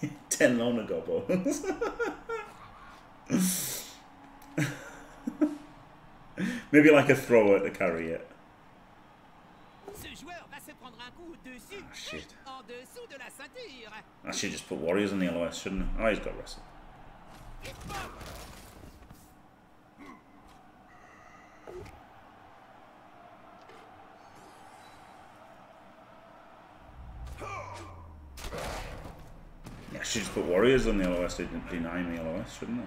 like that. ten loner goblins. Maybe like a thrower to carry it. Oh, shit. I should just put warriors in the L O S, shouldn't I? Oh, he's got wrestle. Yeah, I should just put warriors on the L O S to deny me the L O S, shouldn't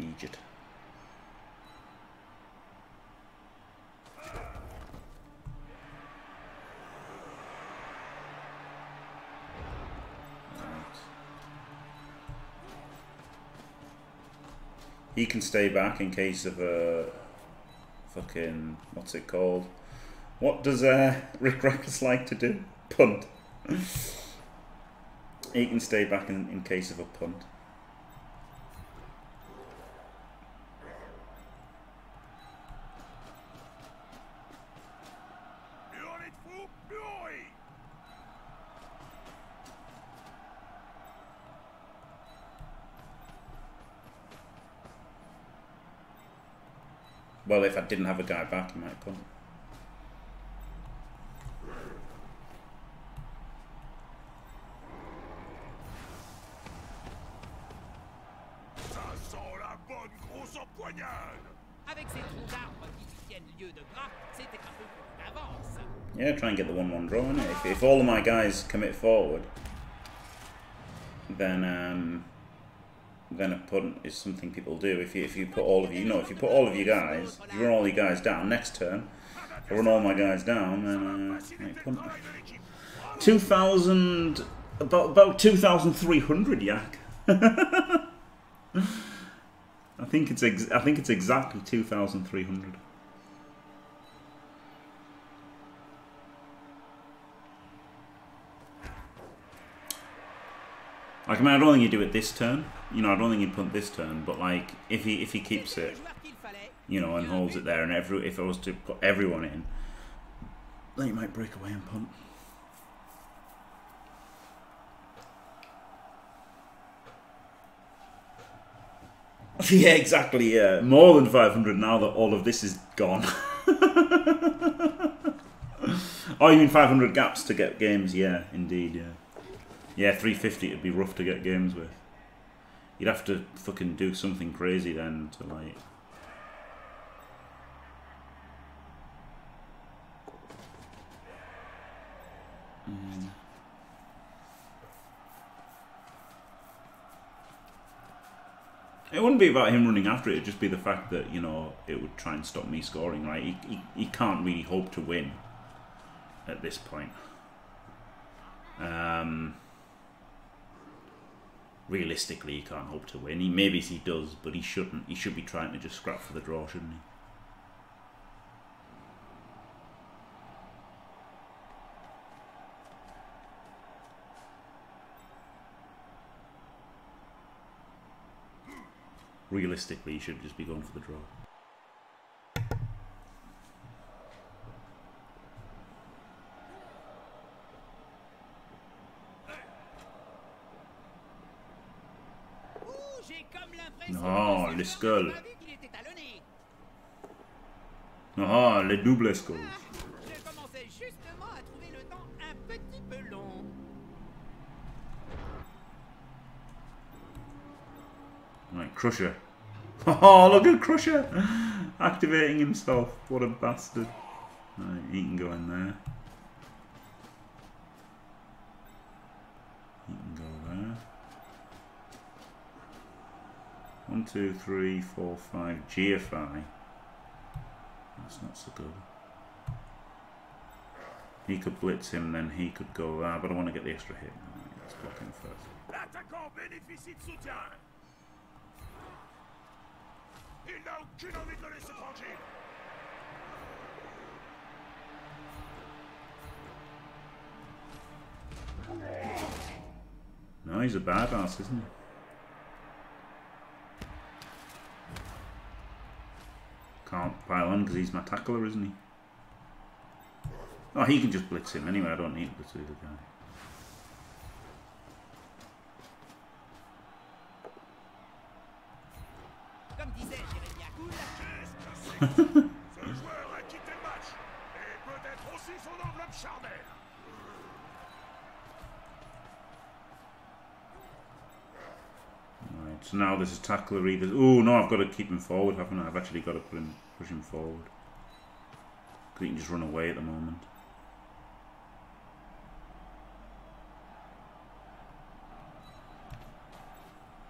I? Egypt. He can stay back in case of a fucking, what's it called? What does uh, Rick Reckless like to do? Punt. He can stay back in, in case of a punt. Well, if I didn't have a guy back, I might punt. Yeah, try and get the one one draw, innit? If, if all of my guys commit forward, then um. Then a punt is something people do. If you if you put all of you, you know, if you put all of you guys, if you run all your guys down next turn, if I run all my guys down, then uh, make punt. Two thousand, about about two thousand three hundred Yak. I think it's ex I think it's exactly two thousand three hundred. Like, I mean, I don't think he'd do it this turn. You know, I don't think he'd punt this turn. But like, if he if he keeps it, you know, and holds it there, and every if I was to put everyone in, then he might break away and punt. Yeah, exactly, yeah. More than five hundred now that all of this is gone. Oh, you mean five hundred gaps to get games? Yeah, indeed, yeah. Yeah, three fifty it'd be rough to get games with. You'd have to fucking do something crazy then to, like... Mm. It wouldn't be about him running after it, it'd just be the fact that, you know, it would try and stop me scoring, right? He, he, he can't really hope to win at this point. Um, realistically, he can't hope to win. He Maybe he does, but he shouldn't. He should be trying to just scrap for the draw, shouldn't he? Realistically, you should just be going for the draw. Oh, les skulls. Oh, les doubles skulls. Right, Crusher. Oh, look at Crusher! Activating himself. What a bastard. Right, he can go in there. He can go there. One, two, three, four, five. G F I. That's not so good. He could blitz him, then he could go there, but I want to get the extra hit. Right, let's block him first. No, he's a badass, isn't he? Can't pile on because he's my tackler, isn't he? Oh, he can just blitz him anyway. I don't need to blitz the other guy. Right, so now this is tackler either. Oh no, I've got to keep him forward, haven't I? I've actually got to put him, push him forward. Because he can just run away at the moment.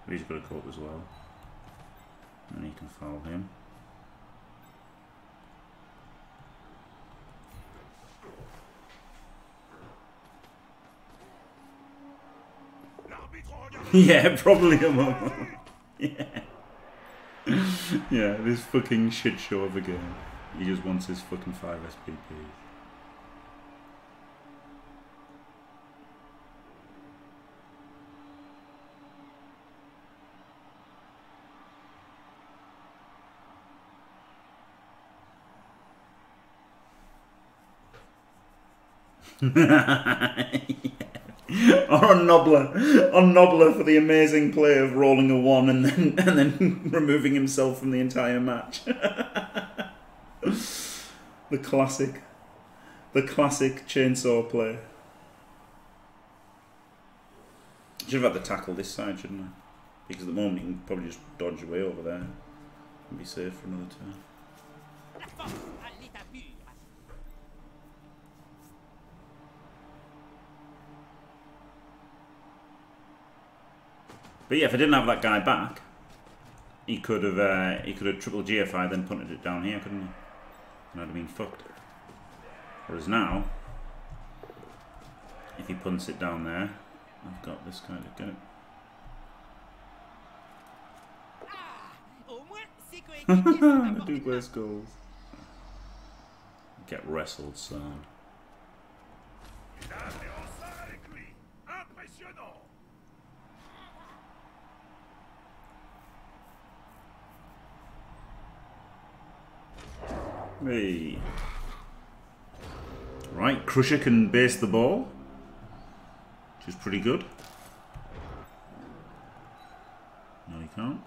But he's got to cope as well. And he can foul him. Yeah, probably a moment. Yeah. Yeah, this fucking shit show of a game. He just wants his fucking five S P Ps. Yeah. Or on Nobbler, on Nobbler for the amazing play of rolling a one and then and then removing himself from the entire match. The classic, the classic chainsaw play. Should have had the tackle this side, shouldn't I? Because at the moment you can probably just dodge away over there and be safe for another turn. But yeah, if I didn't have that guy back, he could have uh, he could have triple G F I then punted it down here, couldn't he? And I'd have been fucked. Whereas now, if he punts it down there, I've got this guy to get it. Two place goals. Get wrestled, son. Hey. Right, Crusher can base the ball, which is pretty good. No, he can't.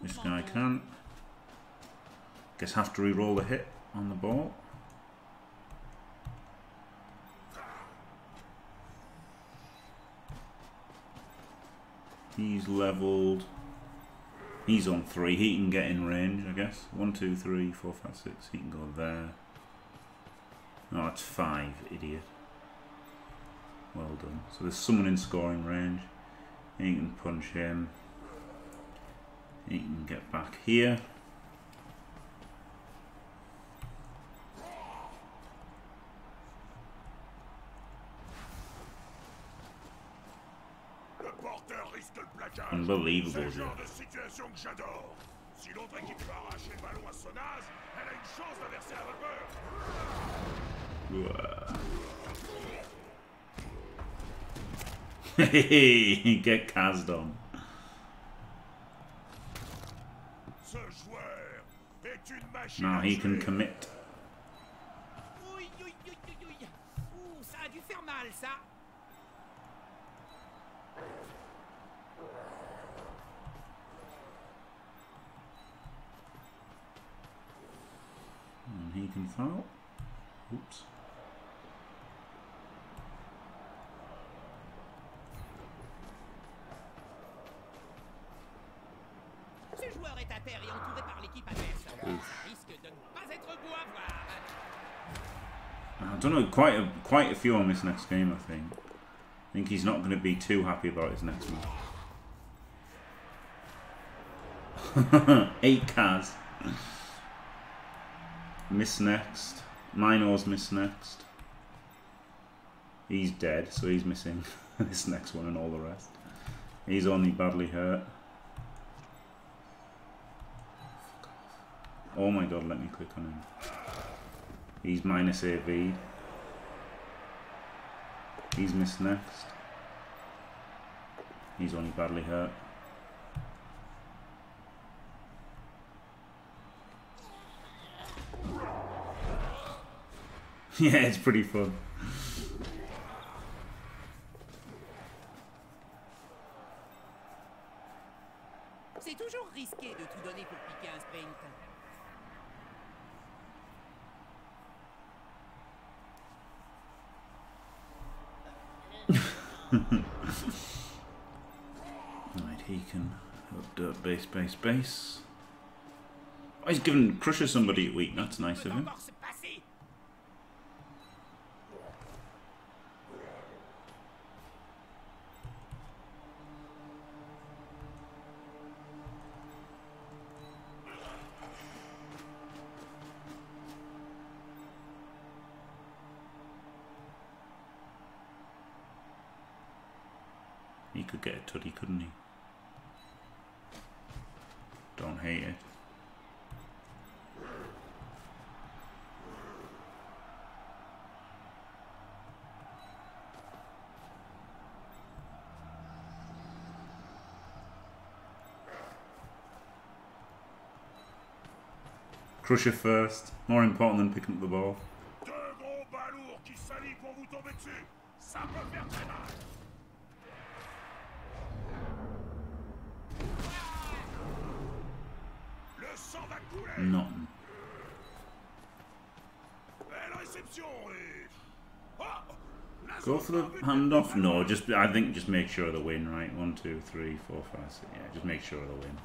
This guy can't. Guess I have to re-roll the hit on the ball. He's leveled. He's on three. He can get in range, I guess. One, two, three, four, five, six. He can go there. No, that's five, idiot. Well done. So there's someone in scoring range. He can punch him. He can get back here. Unbelievable, dude. Hey, get cast on. Now he can commit. And he can foul. Oops. I don't know, quite a, quite a few on this next game, I think. I think he's not going to be too happy about his next one. Eight cards. Miss next. Minor's miss next. He's dead, so he's missing this next one and all the rest. He's only badly hurt. Oh my god, let me click on him. He's minus A V. He's missed next. He's only badly hurt. Yeah, it's pretty fun. C'est toujours risqué de tout donner pour piquer un sprint. Right, he can up dirt base, base, base. Oh, he's given Crusher somebody at weak. That's nice of him. He could get a tutty, couldn't he? Don't hate it. Crusher first. More important than picking up the ball. Nothing. Go for the handoff? No, just I think just make sure of the win, right? One, two, three, four, five, six. Yeah, just make sure of the win.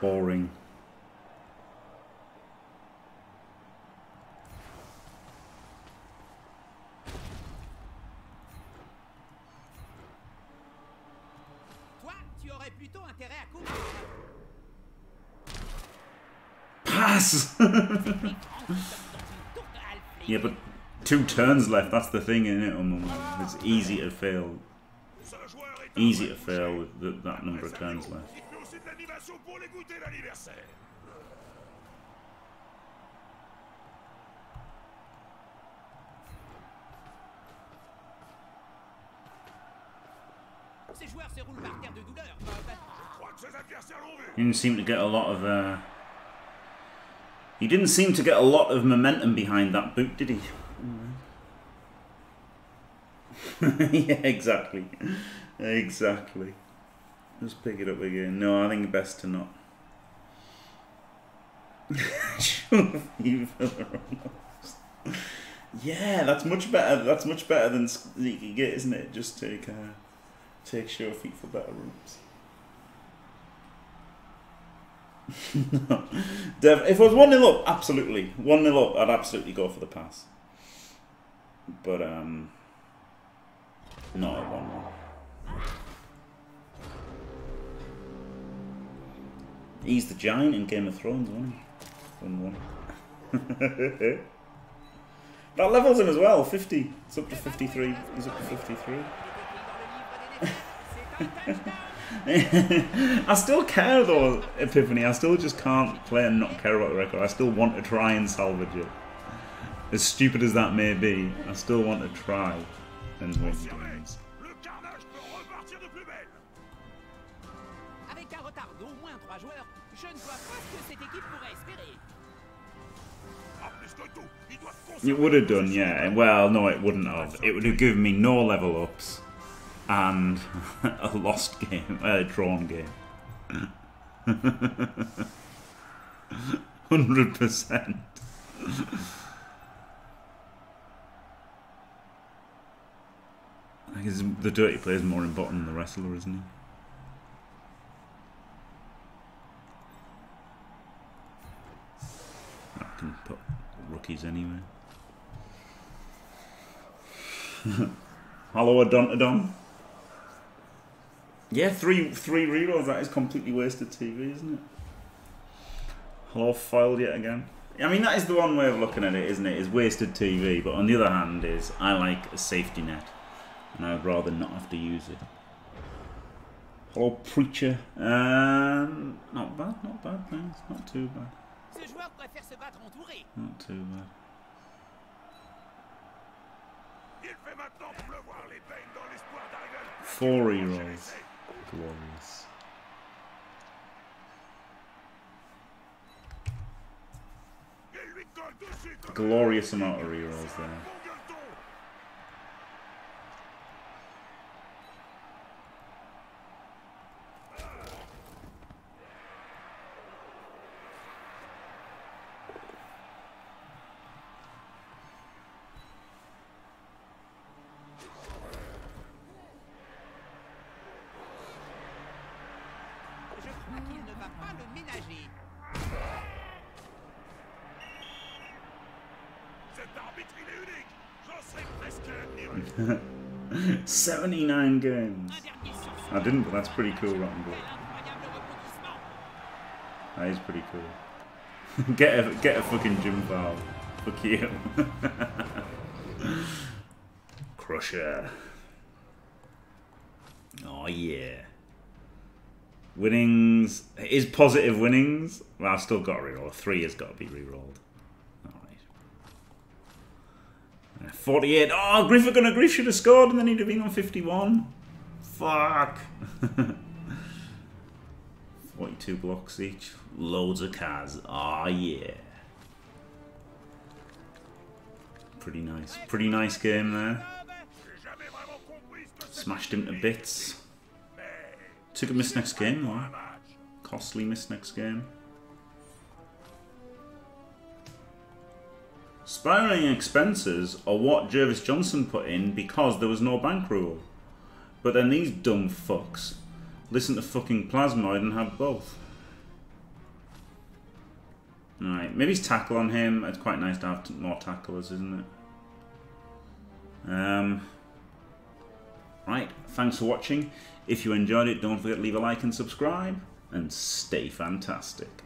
Boring. Yeah, but two turns left, that's the thing, isn't it? It's easy to fail. Easy to fail with the, that number of turns left. He didn't seem to get a lot of. Uh... He didn't seem to get a lot of momentum behind that boot, did he? Yeah, exactly. Exactly. Let's pick it up again. No, I think best to not. Yeah, that's much better. That's much better than you can get, isn't it? Just take, uh, take sure feet for better rooms. No. If it was one nil up, absolutely one nil up, I'd absolutely go for the pass. But um, not at one one. He's the giant in Game of Thrones, wasn't he? One one. That levels him as well. Fifty. It's up to fifty-three. He's up to fifty-three. I still care though, Epiphany. I still just can't play and not care about the record. I still want to try and salvage it. As stupid as that may be, I still want to try and win games. It would have done, yeah. Well, no, it wouldn't have. It would have given me no level ups and a lost game, a drawn game. one hundred percent. I guess the dirty player is more important than the wrestler, isn't he? I can put rookies anyway. Hello, Adontodon. Yeah, three three reloads. That is completely wasted T V, isn't it? Hello, filed yet again. I mean, that is the one way of looking at it, isn't it? Is wasted T V. But on the other hand, is I like a safety net, and I'd rather not have to use it. Hello, preacher. Um, not bad, not bad. Thanks, not too bad. Not too bad. Four rerolls. Glorious. Glorious amount of rerolls there. seventy-nine games. I didn't, but that's pretty cool, Rotten Boy. That is pretty cool. Get a get a fucking gym foul. Fuck you. Crusher. Oh yeah. Winnings. It is positive winnings. Well, I've still got to reroll. Three has got to be rerolled. forty-eight. Oh, Griff are gonna Griff should have scored and then he'd have been on fifty-one. Fuck. forty-two blocks each. Loads of cars. Ah, yeah. Pretty nice. Pretty nice game there. Smashed him to bits. Took a miss next game, though. Costly miss next game. Spiraling expenses are what Jervis Johnson put in because there was no bank rule. But then these dumb fucks listen to fucking Plasmoid and have both. Alright, maybe it's tackle on him. It's quite nice to have more tacklers, isn't it? Um, right, thanks for watching. If you enjoyed it, don't forget to leave a like and subscribe. And stay fantastic.